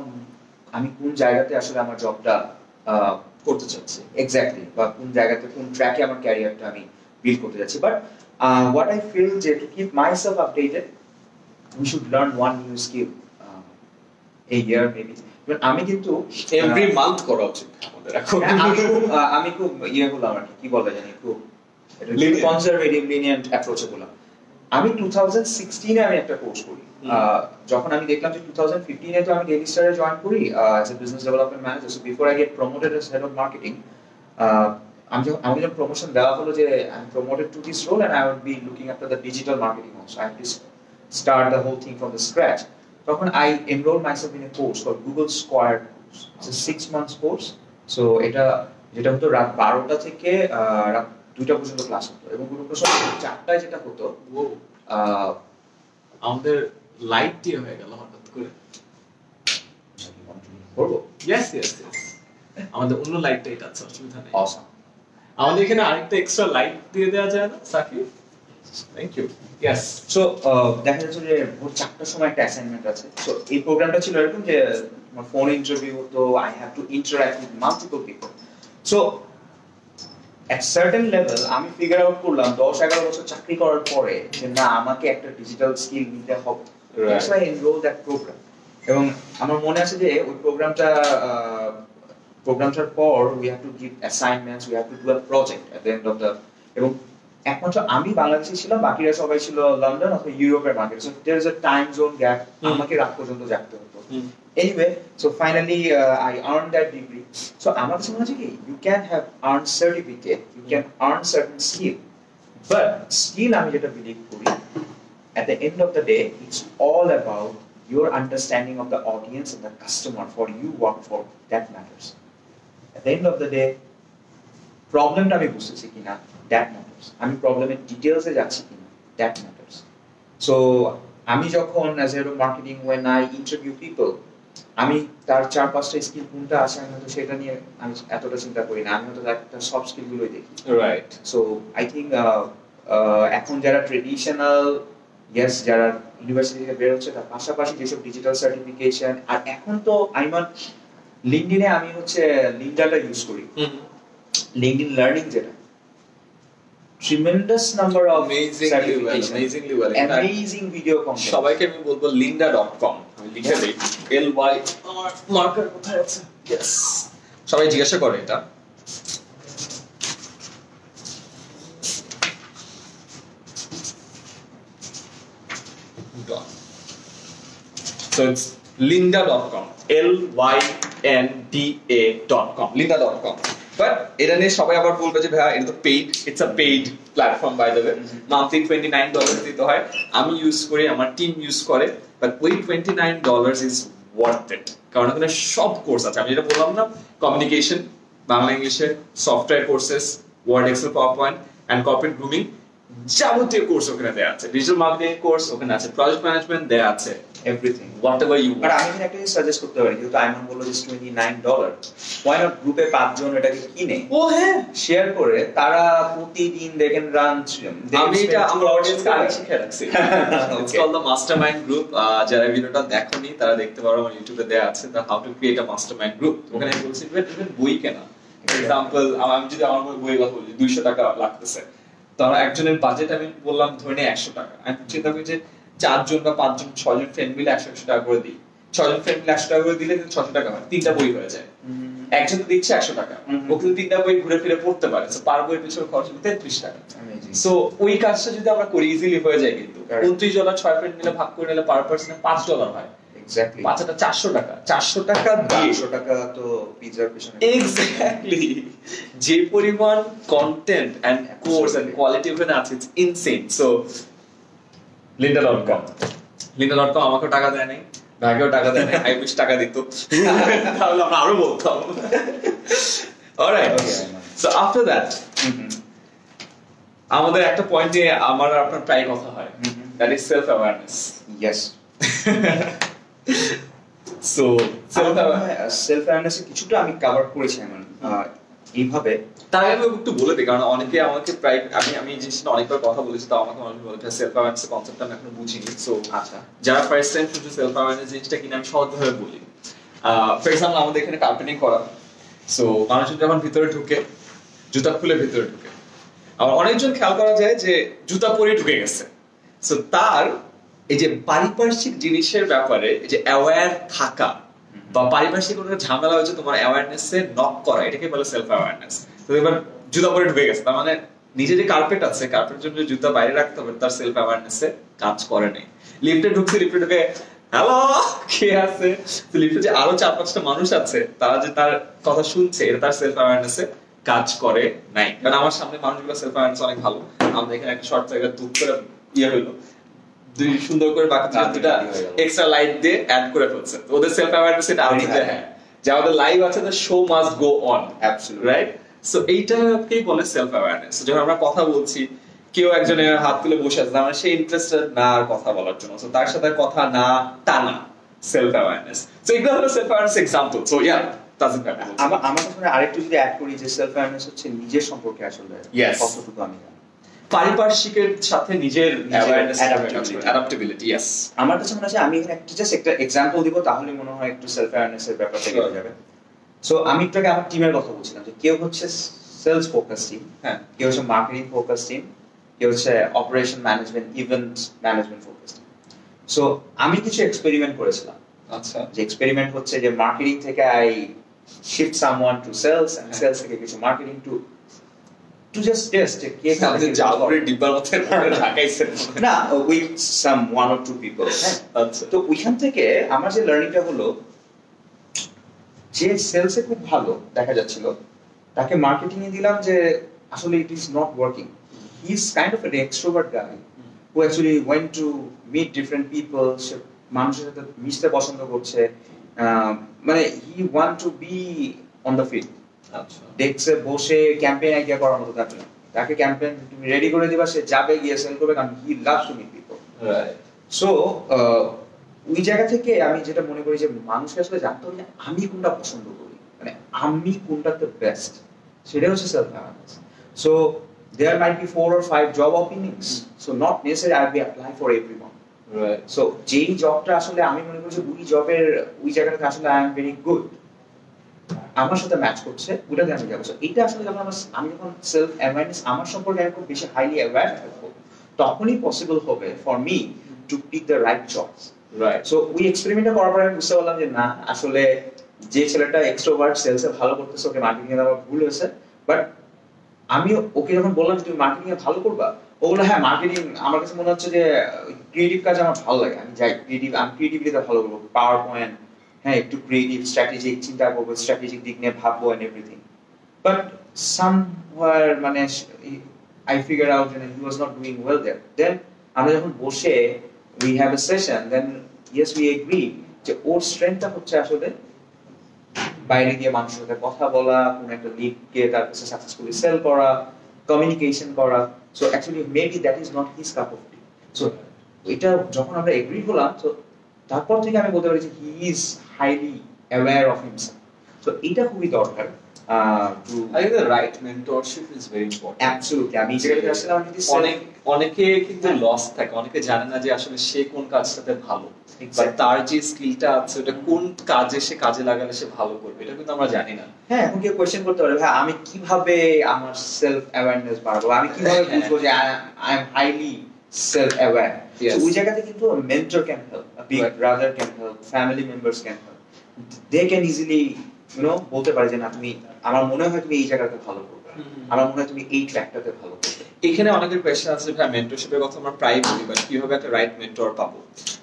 আমি কোন জায়গাতে আসলে আমার জবটা করতে চাচ্ছি এক্স্যাক্টলি, বা কোন জায়গাতে কোন ট্র্যাকে আমার ক্যারিয়ারটা আমি বিল্ড করতে যাচ্ছি। বাট হোয়াট আই ফিল যে to keep myself updated we should learn one new skill a year maybe. আমি কিন্তু এভরি মান্থ করা উচিত আমাদের। এখন আমি খুব ইয়ে হলাম আর কি বলবো জানি, খুব কনজারভেটিভ লিনিয়েন্ট অ্যাপ্রোচে বললাম। আমি 2016 এ আমি একটা কোর্স করি, যখন আমি দেখলাম যে 2015 এ তো আমি ডেইলি স্টারে জয়েন করি as a business development manager. So before I get promoted as head of marketing, আমি যখন প্রমোশন দেওয়া হলো যে I am promoted to this role and I will be looking after the digital marketing also, I have to start the whole thing from the scratch. তখন I enroll myself in a course call Google square, it's a 6 months course. So এটা যেটা হতো রাত 12টা থেকে রাত 2টা পর্যন্ত ক্লাস হতো, এবং কোনো প্রশ্ন 4টায় যেটা হতো আমাদের লাইট দিয়ে হয়ে গেল হঠাৎ করে। আমাদের অন্য লাইটটা এটা আছে, অসুবিধা নেই। আমাদের এখানে আরেকটা এক্সট্রা লাইট দিয়ে দেওয়া যায় না Shakib? Thank you. Yes, so দেখা যাচ্ছে যে ভোর 4টার সময় একটা অ্যাসাইনমেন্ট আছে। সো এই প্রোগ্রামটা ছিল এরকম যে আমার ফোন ইন্টারভিউ হতো, I have to interact with multiple people. So at certain level আমি ফিগার আউট করলাম 10-11 বছর চাকরি করার পরে যে না, আমাকে একটা ডিজিটাল স্কিল নিতে হবে। That's why I enroll that program. এবং আমার মনে আছে যে ওই প্রোগ্রামটার পর we have to give assignments, we have to do a project at the end of the. এবং একমাত্র আমি বাংলাদেশে ছিলাম, বাকিরা সবাই ছিল লন্ডন অথবা ইউরোপের market. So there is a time zone gap, আমাকে রাত পর্যন্ত জাগতে হতো। Anyway, so finally I earn that degree. So আমার কাছে মনে হচ্ছে কি, you can have earn certificate, you can earn certain skill, but skill আমি যেটা বিলিভ করি at the end of the day it's all about your understanding of the audience and the customer for you work for, that matters. At the end of the day, problem ta ami bujhechi kina, that matters. Ami problem er details e jacchi kina, that matters. So ami jokhon as a marketing, when I interview people, ami tar char pasta skill kunta ashe ami to seta niye ami eto ta chinta kori na, ami to ekta soft skill guloi dekhi, right? So I think ekhon jara traditional, yes, jara university থেকে বের হচ্ছে, তার পাশাপাশি যেসব ডিজিটাল সার্টিফিকেশন। আর এখন তো আইমন লিঙ্কডইনে আমি হচ্ছে লিঙ্কডইনটা ইউজ করি, লিঙ্কডিন লার্নিং, যেটা tremendous number of amazingly well, amazing video content. সবাইকে আমি বলবো Lynda.com, আমি লিখে দেই LY, আমার মার্কার কোথায় আছে? यस, সবাই জিজ্ঞাসা করে এটা। So it's Lynda.com, Lynda.com, Lynda.com. But it is not a paid, it's a paid platform, by the way. Monthly $29 dito hai. Ami use kore, amar team use kore, but only $29 is worth it. Karon ekhane sob course ache, ami jeta bollam na, communication, Bangla English, software courses, Word, Excel, PowerPoint and corporate grooming. যাবতীয় কোর্স ওখানে দেয়া আছে, ডিজিটাল মার্কেটিং কোর্স ওখানে আছে, প্রজেক্ট ম্যানেজমেন্ট দেয়া আছে, এভরিথিং হোয়াটএভার ইউ। আর আমি একটা সাজেস্ট করতে পারি, যেটা আইমন বলল যে $29, why not গ্রুপে 5 জন এটাকে কিনে, ও হ্যাঁ, শেয়ার করে তারা প্রতিদিন দেখেন রান। আমি এটা আমার অডিয়েন্সকে আগে শিখিয়ে রাখছি, it's call the mastermind group. যারা ভিডিওটা দেখোনি তারা দেখতে পারো, আমার ইউটিউবে দেয়া আছে the how to create a mastermind group. ওখানে আমি বলছি ইভেন বই কেনা, ফর এক্সাম্পল আমি যদি আমার বই কথা বলি $200 লাগতেছে, তারা একজনের বাজেট আমি বললাম ধরে নিয়ে $100। আমি চিন্তা করি যে 4 জন বা 5 জন 6 জন ফ্রেন্ড মিলে $100 করে দিই, 6 জন ফ্রেন্ড মিলে $100 করে দিলে $600 হয়, 3টা বই হয়ে যায়। একজন তো দিচ্ছে $100, ও কিন্তু 3টা বই ঘুরে ফিরে পড়তে পারে, সো পার বইয়ের পিছনে খরচ হচ্ছে $30। সো ওই কাজটা যদি আমরা করি ইজিলি হয়ে যায়, কিন্তু $29 6 ফ্রেন্ড মিলে ভাগ করে নিলে পার পারসনে $5 হয়। এক্স্যাক্টলি, 5টা $400, $400 দিয়ে $100 তো পিজার পিছনে। এক্স্যাক্টলি, যে পরিমাণ content and course and quality of it, it's insane. So Lynda.com, Lynda.com আমাকে টাকা দেয় নাই, ভাগেও টাকা দেয় নাই, আই উইশ টাকা দিত, তাহলে আমরা আরো বলতাম। অলরাইট, সো আফটার দ্যাট আমাদের একটা পয়েন্টে আমার আপনার প্রায় কথা হয়, that is self awareness. Yes, so self awareness কিছুটা আমি কভার করেছি এমন এইভাবে। তার আগে একটু বলে দিই, কারণ অনেকে আমাকে প্রায় আমি এই জিনিসটা অনেকবার কথা বলেছি, তো আমাকে অনেকে বলে সেলফ অ্যাওয়ারনেস কনসেপ্টটা আমি এখনো বুঝিনি। সো আচ্ছা, যারা ফার্স্ট টাইম শুধু সেলফ অ্যাওয়ারনেস জিনিসটা কিনা আমি সহজভাবে বলি, ফর এক্সাম্পল আমাদের এখানে কার্পেটিং করা। সো মানুষ যখন ভিতরে ঢুকে, জুতা খুলে ভিতরে ঢুকে, আবার অনেকজন খেয়াল করা যায় যে জুতা পরে ঢুকে গেছে। সো তার এই যে পারিপার্শ্বিক জিনিসের ব্যাপারে যে অ্যাওয়ার থাকা বা পারিপার্শ্বিক কোনো ঝামেলা হয়েছে তোমার অ্যাওয়ারনেসে নক করা, এটাকে বলে সেলফ অ্যাওয়ারনেস। তো এবার জুতা পরে ঢুকে গেছে, তার মানে নিজে যে কার্পেট আছে, কার্পেটের জন্য জুতা বাইরে রাখতে হবে, তার সেলফ অ্যাওয়ারনেসে কাজ করে নাই। লিফটে ঢুকছে, লিফটে ঢুকে হ্যালো কে আছে, তো লিফটে যে আরো 4-5টা মানুষ আছে, তারা যে তার কথা শুনছে, এটা তার সেলফ অ্যাওয়ারনেসে কাজ করে নাই। কারণ আমার সামনে মানুষগুলো সেলফ অ্যাওয়ারনেস অনেক ভালো, আমরা এখানে একটা শর্ট জায়গা দুধ করে ইয়ে হইলো, দুই সুন্দর করে বাকি 4টা এক্সট্রা লাইট দিয়ে অ্যাড করে ফেলছে, ওদের সেলফ অ্যাওয়ারনেস এটা আনি যায়। হ্যাঁ, যা আমাদের লাইভ আছে, the show must go on, absolutely right. So এইটাকেই বলে সেলফ অ্যাওয়ারনেস। যখন আমরা কথা বলছি, কেউ একজনের হাত তুলে বসে আছে, মানে সে ইন্টারেস্টেড না আর কথা বলার জন্য, সো তার সাথে কথা না টানা, সেলফ অ্যাওয়ারনেস। সো এগুলো হলো self awareness example. So yeah, তার সাথে আমার সামনে আরেকটু যদি অ্যাড করি, যে সেলফ অ্যাওয়ারনেস হচ্ছে নিজের সম্পর্কে আসলে কতটুকু আমি পারিপার্শ্বিকের সাথে নিজের অ্যাডাপ্টেবিলিটি। ইয়েস, আমার কাছে মনে হয় আমি একটা জাস্ট একটা এক্সাম্পল দিব, তাহলে মনে হয় একটু সেলফ অ্যাওয়ারনেসের ব্যাপারটা বোঝা যাবে। সো আমি একটু আগে আমার টিমের কথা বলছিলাম, যে কেউ হচ্ছে সেলস ফোকাস টিম, হ্যাঁ, কেউ হচ্ছে মার্কেটিং ফোকাস টিম, কেউ হচ্ছে operation management, event management focus team. So আমি কিছু এক্সপেরিমেন্ট করেছিলাম। আচ্ছা, যে এক্সপেরিমেন্ট হচ্ছে যে মার্কেটিং থেকে I shift someone to sales and sales থেকে কিছু marketing to to just test it. Ke kaise job re developer pore lagaisen na with some one or two people, right? To ওইখান থেকে আমার যে লার্নিংটা হলো যে সেলস এ খুব ভালো দেখা যাচ্ছিল তাকে মার্কেটিং এ দিলাম যে আসলে it is not working. He is kind of an extrovert guy who actually went to meet different people, মানুষের সাথে মিশতে পছন্দ করছে, মানে he want to be on the field। ডেস্কে বসে ক্যাম্পেইন আইডিয়া করার মতো থাকে না, তাকে ক্যাম্পেইন তুমি রেডি করে দিবা, সে যাবে গিয়ে সেল করবে, কারণ he loves to meet people, right? So ওই জায়গা থেকে আমি যেটা মনে করি যে মানুষকে আসলে জানতে হবে যে আমি কোনটা পছন্দ করি, মানে আমি কোনটাতে বেস্ট, সেটাই হচ্ছে self awareness. So there might be 4 or 5 job openings, so not necessary I be apply for everyone, right? So যেই জবটা আসলে আমি মনে করি যে ওই জবের ওই জায়গাটাতে আসলে আই এম ভেরি গুড, আমার সাথে ম্যাচ করছে, ওটাকে আমি যাবো। এটা আসলে যখন আমি যখন সেলফ অ্যাওয়ারনেস আমার সম্পর্কে আমি খুব বেশি হাইলি অ্যাওয়ার থাকবো, তখনই পসিবল হবে for me to pick the right choice, right? So ওই এক্সপেরিমেন্টটা করার পরে আমি বুঝতে পারলাম যে না, আসলে যে ছেলেটা এক্সট্রোভার্ট সেলসে ভালো করতেছে ওকে মার্কেটিংয়ে দেওয়া ভুল হয়েছে। বাট আমি ওকে যখন বললাম যে তুমি মার্কেটিংয়ে ভালো করবা, ও বললো হ্যাঁ মার্কেটিং আমার কাছে মনে হচ্ছে যে ক্রিয়েটিভ কাজ আমার ভালো লাগে, আমি যাই ক্রিয়েটিভ, আমি ক্রিয়েটিভিটিতে ভালো করবো, পাওয়ার পয়েন্ট, হ্যাঁ একটু ক্রিয়েটিভ স্ট্র্যাটেজিক চিন্তা করবো, স্ট্র্যাটেজিক দিক নিয়ে ভাববো এন্ড এভরিথিং। বাট সামওয়ার মানে I figure out he was not doing well there. Then আমরা যখন বসে we have a session, then yes we agree যে ওর স্ট্রেংথটা হচ্ছে আসলে বাইরে গিয়ে মানুষের সাথে কথা বলা, কোনো একটা লিডকে তার কাছে সাকসেসফুলি সেল করা, কমিউনিকেশন করা। So actually maybe that is not his cup of tea. So এটা যখন আমরা এগ্রি হলাম, সো তারপর থেকে আমি বলতে পারি যে he is highly aware of himself. So এটা খুবই দরকার। I think the right mentorship is very important. Absolutely. আমি যেটা আসলে অনেকে কিন্তু লস থাকে, অনেকে জানে না যে আসলে সে কোন কাজটাতে ভালো, তার যে স্কিলটা আছে ওটা কোন কাজে সে কাজে লাগালে সে ভালো করবে, এটা কিন্তু আমরা জানি না। হ্যাঁ, এখন কেউ কোয়েশ্চেন করতে পারে ভাই আমি কিভাবে আমার সেলফ অ্যাওয়ারনেস বাড়াবো, আমি কিভাবে বুঝবো যে I am highly self aware? Yes. So ওই জায়গাতে কিন্তু a mentor can help, a big brother can help, family members can help, they can easily বলতে পারে যে না তুমি, আমার মনে হয় তুমি এই জায়গাতে ভালো করবে, আমার মনে হয় তুমি এই ট্র্যাকটাতে ভালো করবে। এখানে অনেকের কোয়েশ্চেন আছে ভাই মেন্টরশিপের কথা আমরা প্রায় বলি, বাট কিভাবে একটা রাইট মেন্টর পাবো?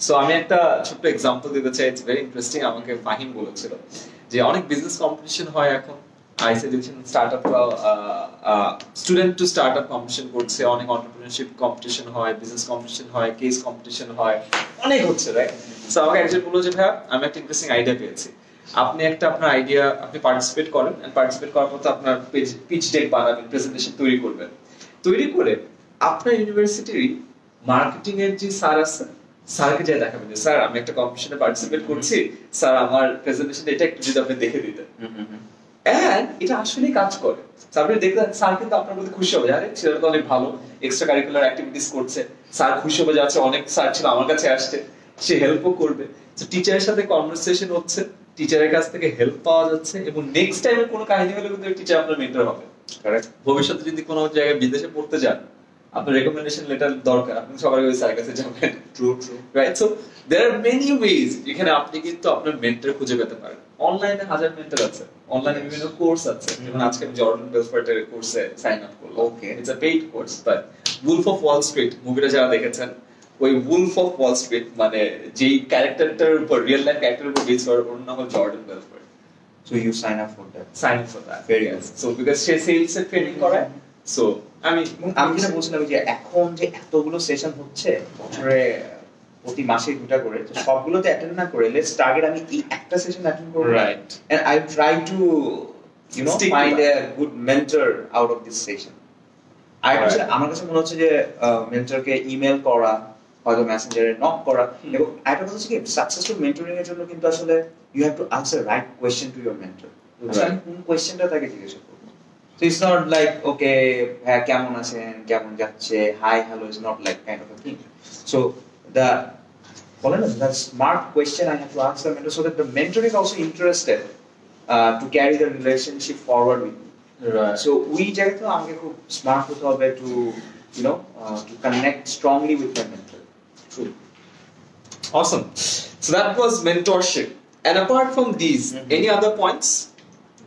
সো আমি একটা ছোট্ট এক্সাম্পল দিতে চাই, ইটস ভেরি ইন্টারেস্টিং। আমাকে ফাহিম বলেছিল যে অনেক বিজনেস কম্পিটিশন হয় এখন, I suggestion startup student to startup competition করছে, অনেক এন্টারপ্রেনারশিপ কম্পিটিশন হয়, বিজনেস কম্পিটিশন হয়, কেস কম্পিটিশন হয়, অনেক হচ্ছে, রাইট? সো আমাকে একজন বললো যে ভাই আমি একটা ইন্টারেস্টিং আইডিয়া পেয়েছি, আপনি একটা আপনার আইডিয়া আপনি পার্টিসিপেট করেন, এন্ড পার্টিসিপেট করার পর আপনার পিচ ডেক বানাবেন, প্রেজেন্টেশন তৈরি করবেন, তৈরি করে আপনার ইউনিভার্সিটির মার্কেটিং এর যে স্যার আছে স্যারকে যাই দেখাবেন যে স্যার আমি একটা কম্পিটিশনে পার্টিসিপেট করছি, স্যার আমার প্রেজেন্টেশন এটা একটু যদি আপনি দেখে দিতেন, এটা আসলে কাজ করে। আপনি দেখলেন স্যার কিন্তু আপনার প্রতি খুশি হবে, জানেন ছেলেটা তো অনেক ভালো এক্সট্রা কারিকুলার অ্যাক্টিভিটিস করছে, স্যার খুশি হবে যাচ্ছে, অনেক স্যার ছিল আমার কাছে আসছে, সে হেল্পও করবে। তো টিচারের সাথে কনভারসেশন হচ্ছে, টিচারের কাছ থেকে হেল্প পাওয়া যাচ্ছে, এবং নেক্সট টাইমে কোনো কাহিনী হলে কিন্তু টিচার আপনার মেন্টর হবে। ভবিষ্যতে যদি কোনো জায়গায় বিদেশে পড়তে যান, আপনার রেকমেন্ডেশন লেটার দরকার, আপনি সবার আগে স্যারের কাছে যাবেন। True true, right? So there are many ways এখানে আপনি কিন্তু আপনার মেন্টর খুঁজে পেতে পারেন। অনলাইনে হাজার মেন্টর আছে, অনলাইনে বিভিন্ন কোর্স আছে, যেমন আজকে আমি জর্ডান বেলফোর্টের কোর্সে সাইন আপ করলাম। Okay, it's a paid course, but Wolf of Wall Street মুভিটা যারা দেখেছেন, ওই উলফ অফ ওয়াল স্ট্রিট মানে যেই ক্যারেক্টারটার উপর, রিয়েল লাইফ ক্যারেক্টারের উপর বেস করে, ওর নাম হল Jordan বেলফোর্ট। So you sign up for that, sign up for that, very good. So because সে সেলস এর ট্রেনিং করে, সো আমি যেটা বলছিলাম যে এখন যে এতগুলো সেশন হচ্ছে বছরে প্রতি মাসে দুটা করে, তো সবগুলোতে অ্যাটেন্ড না করে লেটস টার্গেট আমি এই একটা সেশন অ্যাটেন্ড করব, right? And I try to find a good mentor out of this session. আর আমার কাছে মনে হচ্ছে যে মেন্টরকে ইমেল করা, হয়তো মেসেঞ্জারে নক করা, এবং আরেকটা কথা হচ্ছে কি সাকসেসফুল মেন্টরিং এর জন্য কিন্তু আসলে you have to answer right question to your mentor. আমি কোন কোয়েশ্চেনটা তাকে জিজ্ঞেস করব? So it's not like okay bhai kemon achen kemon jacche hi hello is not like kind of a thing. So the that smart question I have to ask the mentor so that the mentor is also interested to carry the relationship forward with me. Right. So we have to be smart to, you know, to connect strongly with my mentor. True. Awesome. So that was mentorship. And apart from these, any other points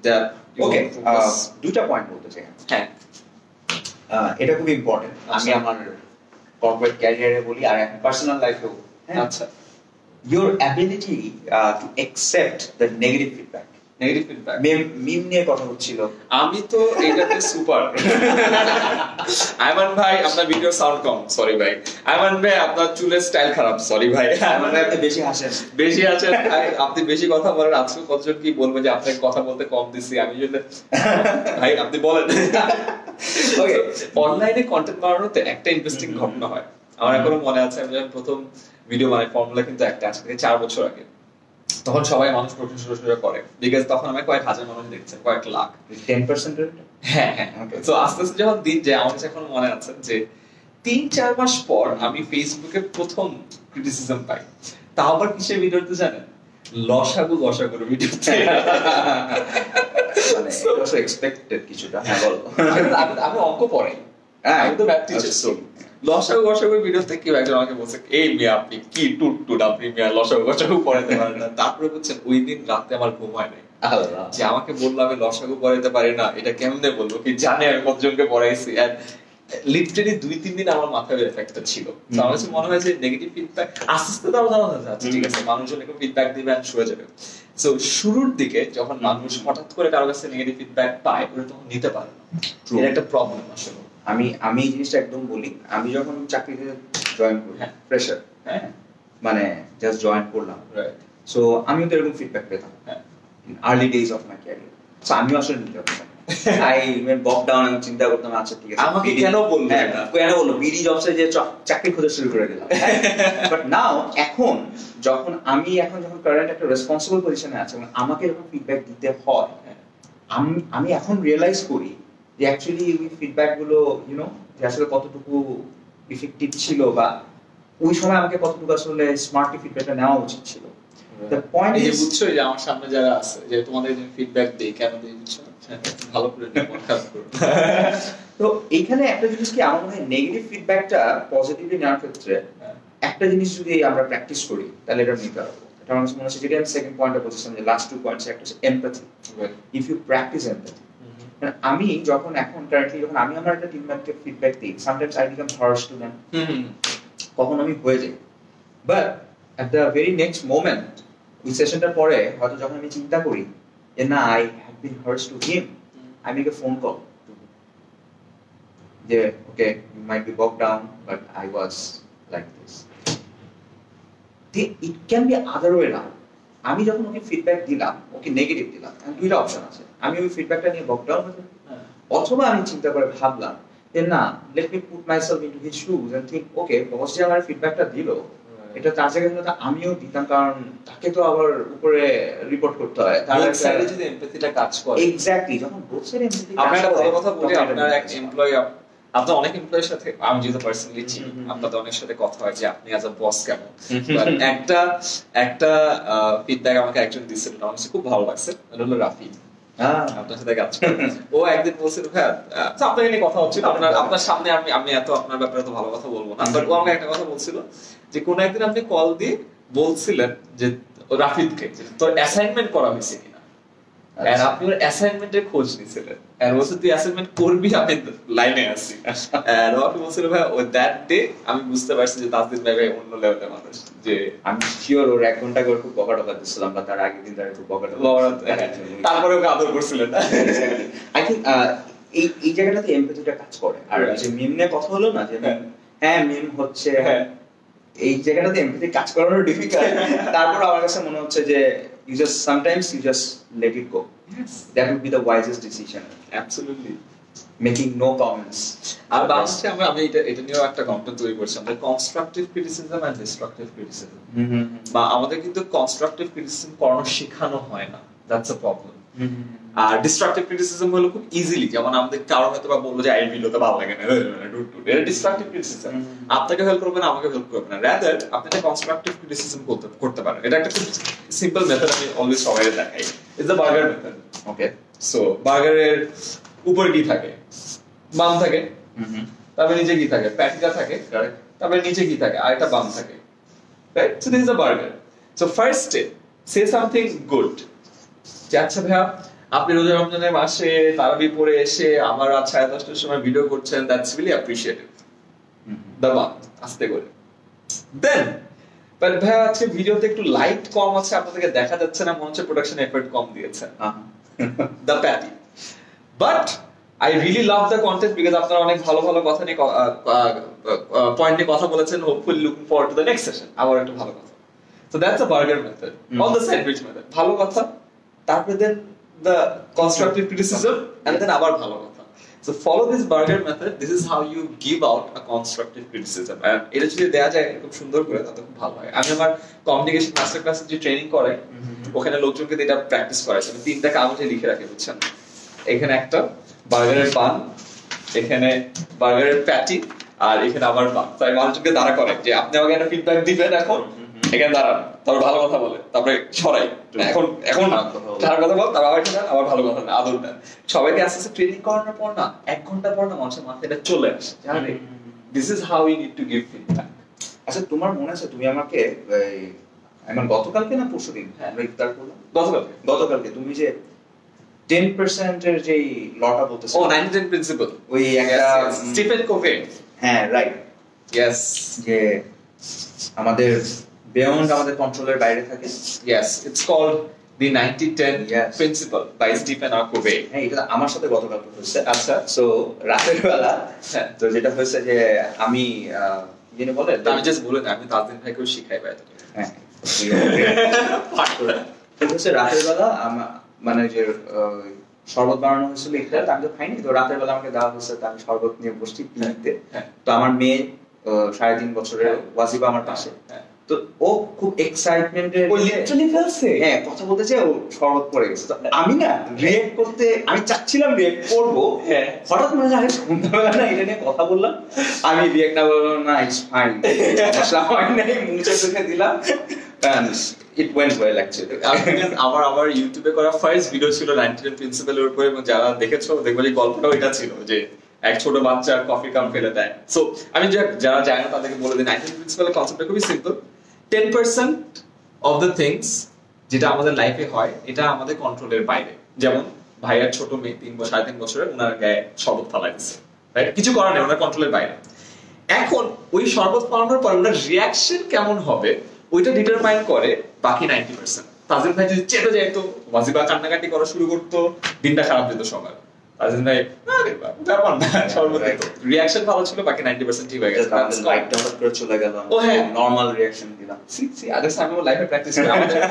that you want to focus? Okay. Duta point bolte chahiye. Hai. Eta khub important. Ami amar corporate career e boli ar personal life e boli. Acha. Your ability to accept the negative feedback. Negative feedback. Meme নিয়ে কথা হচ্ছিল। আমি তো এটাতে সুপার। আয়মান ভাই আপনার ভিডিও সাউন্ড কম, সরি ভাই। আয়মান ভাই আপনার চুলের স্টাইল খারাপ, সরি ভাই। আয়মান ভাই আপনি বেশি হাসেন। বেশি হাসেন, আপনি বেশি কথা বলেন। আজকে কতজন কি বলবো যে আপনাকে কথা বলতে কম দিচ্ছি আমি, জন্য ভাই আপনি বলেন। ওকে, অনলাইনে কন্টেন্ট বানানোতে একটা ইন্টারেস্টিং ঘটনা হয়। আমার এখনো মনে আছে, আমি যখন প্রথম ভিডিও বানাই ফর্মুলা কিন্তু একটা, আজকে থেকে 4 বছর আগে, তখন সবাই মানুষ প্রশ্ন করে, বিকজ তখন আমি কয়েক হাজার মানুষ দেখছে, কয়েক লাখ। 10% হ্যাঁ হ্যাঁ। তো আস্তে আস্তে যখন দিন যায়, আমার এখন মনে আছে যে 3-4 মাস পর আমি ফেসবুকে প্রথম ক্রিটিসিজম পাই। তা আবার কিসের ভিডিওতে জানেন? লসাগু গসাগুর ভিডিওতে। আমি অঙ্ক পড়াই, হ্যাঁ একদম লসাগু গসাগু ভিডিওতে কেউ একজন আমাকে বলছে, এই মেয়ে আপনি কি টুট টুট, আপনি মেয়ে লসাগু গসাগু পড়াতে পারেন না। তারপরে বলছেন ওই দিন রাতে আমার ঘুম হয় নাই, যে আমাকে বললো আমি লসাগু পড়াতে পারি না, এটা কেমনে বলবো, কি জানে আমি কতজনকে পড়াইছি। লিটারালি 2-3 দিন আমার মাথায় এফেক্টটা ছিল। তো আমার কাছে মনে হয় যে নেগেটিভ ফিডব্যাক আস্তে আস্তে ঠিক আছে, মানুষজন একটু ফিডব্যাক দিবে আর সরে যাবে। সো শুরুর দিকে যখন মানুষ হঠাৎ করে কারো কাছে নেগেটিভ ফিডব্যাক পায়, ওটা তখন নিতে পারে না, এটা একটা প্রবলেম আসলে। আমি এই জিনিসটা একদম বলি, আমি যখন চাকরিতে জয়েন করি, ফ্রেশার, হ্যাঁ মানে জাস্ট জয়েন করলাম, সো আমিও তো এরকম ফিডব্যাক পেতাম early days of my career. So আমিও আসলে নিতে পারতাম, আই ইভেন বক ডাউন, আমি চিন্তা করতাম আচ্ছা ঠিক আছে আমাকে কেন বললো, কেন বললো বিডি জবসে যে চাকরি খোঁজা শুরু করে দিলাম। বাট নাও এখন যখন আমি যখন কারেন্ট একটা রেসপন্সিবল পজিশনে আছি, আমাকে এরকম ফিডব্যাক দিতে হয়, আমি এখন রিয়েলাইজ করি যে অ্যাকচুয়ালি ওই ফিডব্যাকগুলো ইউনো যে আসলে কতটুকু ইফেক্টিভ ছিল, বা ওই সময় আমাকে কতটুকু আসলে স্মার্টলি ফিডব্যাকটা নেওয়া উচিত ছিল। দ্য পয়েন্ট ইজ, বুঝছো যে আমার সামনে যারা আছে যে তোমাদের যে ফিডব্যাক দেই কেন দেই, বুঝছো ভালো করে পডকাস্ট করো। তো এইখানে একটা জিনিস কি, আমার মনে হয় নেগেটিভ ফিডব্যাকটা পজিটিভলি নেওয়ার ক্ষেত্রে একটা জিনিস যদি আমরা প্র্যাকটিস করি তাহলে এটা নিতে পারবো। এটা আমার মনে হচ্ছে যেটা আমি সেকেন্ড পয়েন্টে বলছিলাম, যে লাস্ট 2 পয়েন্টস, একটা হচ্ছে empathy. If you practice empathy, আমি যখন এখন কারেন্টলি যখন আমি আমার একটা টিমমেটকে ফিডব্যাক দিই, sometimes I become harsh to them, কখন আমি হয়ে যাই। But at the very next moment, ওই সেশনটার পরে হয়তো যখন আমি চিন্তা করি যে না, I have been harsh to him, I make a phone call যে okay you might be bogged down but I was like this. It can be other way now. আমি যখন ওকে ফিডব্যাক দিলাম, ওকে নেগেটিভ দিলাম, দুইটা অপশন আছে, আমি ওই ফিডব্যাকটা নিয়ে বকডাউন হতে, অথবা আমি চিন্তা করে ভাবলাম যে না, let me put myself into his shoes and think okay, boss যে আমার ফিডব্যাকটা দিল এটা তার জায়গায় কিন্তু আমিও দিতাম, কারণ তাকে তো আবার উপরে রিপোর্ট করতে হয়। তার সাইডে যদি এমপ্যাথিটা কাজ করে, এক্স্যাক্টলি যখন বোথের এমপ্যাথি, আপনি একটা ভালো কথা বলি, আপনার এক এমপ্লয়ি, আপনার অনেক এমপ্লয়ের সাথে আমি যেহেতু পার্সোনালি চিনি, আপনাদের অনেক সাথে কথা হয় যে আপনি অ্যাজ আ বস কেমন। একটা ফিডব্যাক আমাকে একজন দিয়েছিল, আমার কাছে খুব ভালো লাগছে, এটা হলো রাফি, আপনার সাথে কাজ করে। ও একদিন বলছিল, হ্যাঁ আপনাকে নিয়ে কথা হচ্ছিল, আপনার সামনে আমি এত আপনার ব্যাপারে এত ভালো কথা বলবো না, বাট ও আমাকে একটা কথা বলছিল যে কোন একদিন আপনি কল দিয়ে বলছিলেন যে রাফিদকে যে তোর অ্যাসাইনমেন্ট করা হয়েছে কিনা, আপনি ওর অ্যাসাইনমেন্টের খোঁজ নিয়েছিলেন, এই জায়গাটাতে এমপ্যাথিটা কাজ করে। আর যে মিম নিয়ে কথা হলো না, যে হ্যাঁ মিম হচ্ছে, এই জায়গাটাতে এমপ্যাথি কাজ করানো ডিফিকাল্ট। তারপর আমার কাছে মনে হচ্ছে যে sometimes you just let it go. Yes. That would be the wisest decision. Absolutely. Making no comments. আর বাংলাদেশে আমি এটা নিয়েও একটা কন্টেন্ট তৈরি করছি, আমরা constructive criticism and destructive criticism, বা আমাদের কিন্তু কনস্ট্রাকটিভ ক্রিটিসিজম করানো শেখানো হয় না, দ্যাটস আ প্রবলেম। আর ডিস্ট্রাকটিভ ক্রিটিসিজম হলো খুব ইজিলি, যেমন আমাদের কারণ হয়তো বা বলবো যে আই ভিডিও তো ভালো লাগে না, এটা ডিস্ট্রাকটিভ ক্রিটিসিজম, আপনাকে হেল্প করবে না, আমাকে হেল্প করবে না। রাদার আপনি একটা কনস্ট্রাকটিভ ক্রিটিসিজম করতে পারেন। এটা একটা খুব সিম্পল মেথড, আমি অলওয়েজ সবাইকে দেখাই, is the burger method. Okay, so বার্গারের উপরে কি থাকে? বাম থাকে, তারপরে নিচে কি থাকে? প্যাটিটা থাকে, তারপরে নিচে কি থাকে? আর একটা বাম থাকে, right? So this is a burger. So first step, say something good. আচ্ছা ভাইয়া, আপনি রোজা রমজানের মাসে তারাবি পড়ে এসে আমার রাত 10:30 সময় ভিডিও করছেন, দ্যাটস রিয়েলি অ্যাপ্রিশিয়েটেড। দাবা আস্তে করে দেন, বাট ভাইয়া আজকে ভিডিওতে একটু লাইট কম আছে, আপনাদেরকে দেখা যাচ্ছে না, মনে হচ্ছে প্রোডাকশন এফর্ট কম দিয়েছে the patty, but I really love the content because আপনারা অনেক ভালো ভালো কথা নিয়ে পয়েন্ট নিয়ে কথা বলেছেন। Hopefully looking forward to the next session, আবার একটা ভালো কথা। So that's a burger method on the sandwich method, ভালো কথা, তারপরে then the constructive criticism and then আবার ভালো কথা। So follow this burger method, this is how you give out a constructive criticism. And এটা যদি দেয়া যায় খুব সুন্দর করে তাহলে খুব ভালো হয়। আমি আমার কমিউনিকেশন মাস্টার ক্লাসে যে ট্রেনিং করাই, ওখানে লোকজনকে এটা প্র্যাকটিস করাই। আমি 3টা কাগজে লিখে রাখি, বুঝছেন? এখানে একটা বার্গারের পান, এখানে বার্গারের প্যাটি, আর এখানে আবার পান। তাই মানুষকে দাঁড়া করে যে আপনি আমাকে একটা ফিডব্যাক দিবেন, এখন এখানে দাঁড়ান, তারপর ভালো কথা বলে, তারপরে সরাই, এখন এখন তার কথা বল, তারপর আবার দেন, আবার ভালো কথা না, আদর দেন। সবাইকে আস্তে আস্তে ট্রেনিং করানোর পর না 1 ঘন্টা পর না মানুষের মাথায় এটা চলে আসে, জানেন? This is how you need to give feedback. আচ্ছা, তোমার মনে আছে তুমি আমাকে গতকালকে না পরশু দিন, হ্যাঁ গতকালকে তুমি যে 10% এর যে লটা বলতেছে, ও 9-10 প্রিন্সিপল, ওই একটা স্টিফেন কোভে, হ্যাঁ রাইট, यस, যে আমাদের বিয়ন্ড আমাদের কন্ট্রোলের বাইরে থাকে, yes, it's called the 90-10 principle by Stephen Covey. হ্যাঁ, এটা আমার সাথে গতকাল হয়েছে। আচ্ছা, সো রাতের বেলা তো যেটা হয়েছে যে আমি যেটা বলে আমি জাস্ট বলে না, আমি তাজদিন ভাইকেও শিখাই ভাই এটা, হ্যাঁ পাঠ করে হয়েছে রাতের বেলা। আমার মানে যে শরবত বানানো হয়েছিল, এটা আমি তো খাইনি, তো রাতের বেলা আমাকে দেওয়া হয়েছে, আমি শরবত নিয়ে বসছি পিতে। তো আমার মেয়ে 3.5 বছরের ওয়াজিবা আমার পাশে, তো ও খুব এক্সাইটমেন্টে ও লিটারালি ফেলছে, হ্যাঁ কথা বলতে চাই, ও শরবত পড়ে গেছে। তো আমি না রিঅ্যাক্ট করতে, আমি চাচ্ছিলাম রিঅ্যাক্ট করবো, হ্যাঁ হঠাৎ মনে হয় সন্ধ্যাবেলা না এটা নিয়ে কথা বললাম, আমি রিঅ্যাক্ট না বললাম না, ইটস ফাইন, মুখে চোখে দিলাম। It went well actually. Our YouTube এ করা first video ছিল 9-10 principle এর উপরে, এবং যারা দেখেছো দেখবে যে গল্পটাও এটা ছিল যে এক ছোট বাচ্চা কফি কাপ ফেলে দেয়। সো আমি যারা জানে তাদেরকে বলে দিই 9-10 principle এর কনসেপ্টটা খুবই সিম্পল। 10% of the things যেটা আমাদের লাইফে হয় এটা আমাদের কন্ট্রোলের বাইরে। যেমন ভাইয়ার ছোট মেয়ে 3-3.5 বছরের, ওনার গায়ে শরবত ফালাই দিচ্ছে, রাইট? কিছু করার নেই, ওনার কন্ট্রোলের বাইরে। এখন ওই শরবত ফালানোর পর ওনার রিয়াকশন কেমন হবে ওইটা ডিটারমাইন করে বাকি 90%। তাজিম ভাই যদি চেটে যেত, ওয়াজিবা কান্নাকাটি করা শুরু করতো, দিনটা খারাপ যেত সবার। তাজিম ভাই রিয়াকশন ভালো ছিল, বাকি 90% ঠিক হয়ে গেছে, চলে গেল। ও হ্যাঁ, নর্মাল রিয়াকশন দিলাম। আমি লাইফে প্র্যাকটিস করি, আমাদের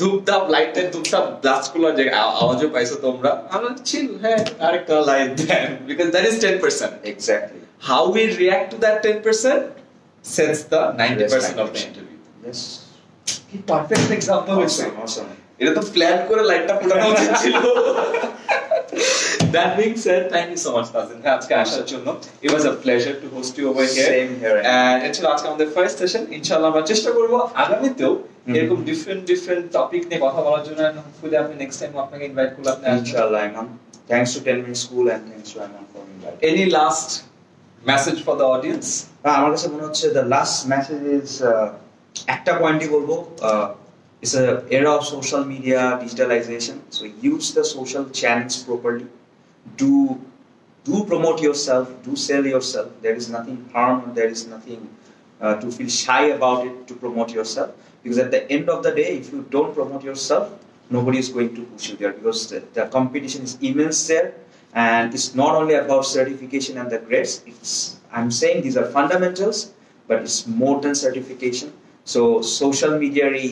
ধূপধাপ লাইটের ধূপধাপ ব্লাস্টগুলো যে আওয়াজও পাইছো তোমরা, আমরা ছিল হ্যাঁ আরেকটা লাইট দেন, because that is 10%। Exactly how we react to that 10% sets the 90% of the interview. কি পারফেক্ট এক্সাম্পল হয়েছে, এটা তো প্ল্যান করে লাইটটা পুরানো উচিত ছিল। That being said, thank you so much Tazin ভাই আজকে আসার জন্য। It was a pleasure to host you over here. Same here. And এটা আজকে আমাদের ফার্স্ট সেশন। ইনশাআল্লাহ আমরা চেষ্টা করব আগামীতেও এরকম ডিফারেন্ট টপিক নিয়ে কথা বলার জন্য। এন্ড হোপফুলি আপনি নেক্সট টাইম আপনাকে ইনভাইট করলে আপনি ইনশাআল্লাহ। Imam, thanks to 10 Minute School and thanks to Imam for invite. Any last message for the audience? আমার কাছে মনে হচ্ছে দ্য লাস্ট মেসেজ ইজ, একটা পয়েন্টই বলবো, it's a era of social media, digitalization, so use the social channels properly, do promote yourself, do sell yourself, there is nothing harm, there is nothing to feel shy about it, to promote yourself, because at the end of the day if you don't promote yourself, nobody is going to push you there, because the competition is immense there, and it's not only about certification and the grades, it's I am saying these are fundamentals, but it's more than certification. So social মিডিয়ার এই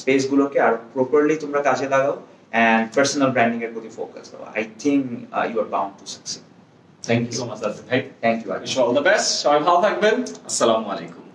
স্পেসগুলোকে আর প্রপারলি তোমরা কাজে লাগাও, অ্যান্ড পার্সোনাল ব্র্যান্ডিং এর প্রতি ফোকাস দাও। I think you are bound to success. Thank you so much ভাই। Thank you, wish all the best. সবাই ভালো থাকবেন, আসসালামু আলাইকুম।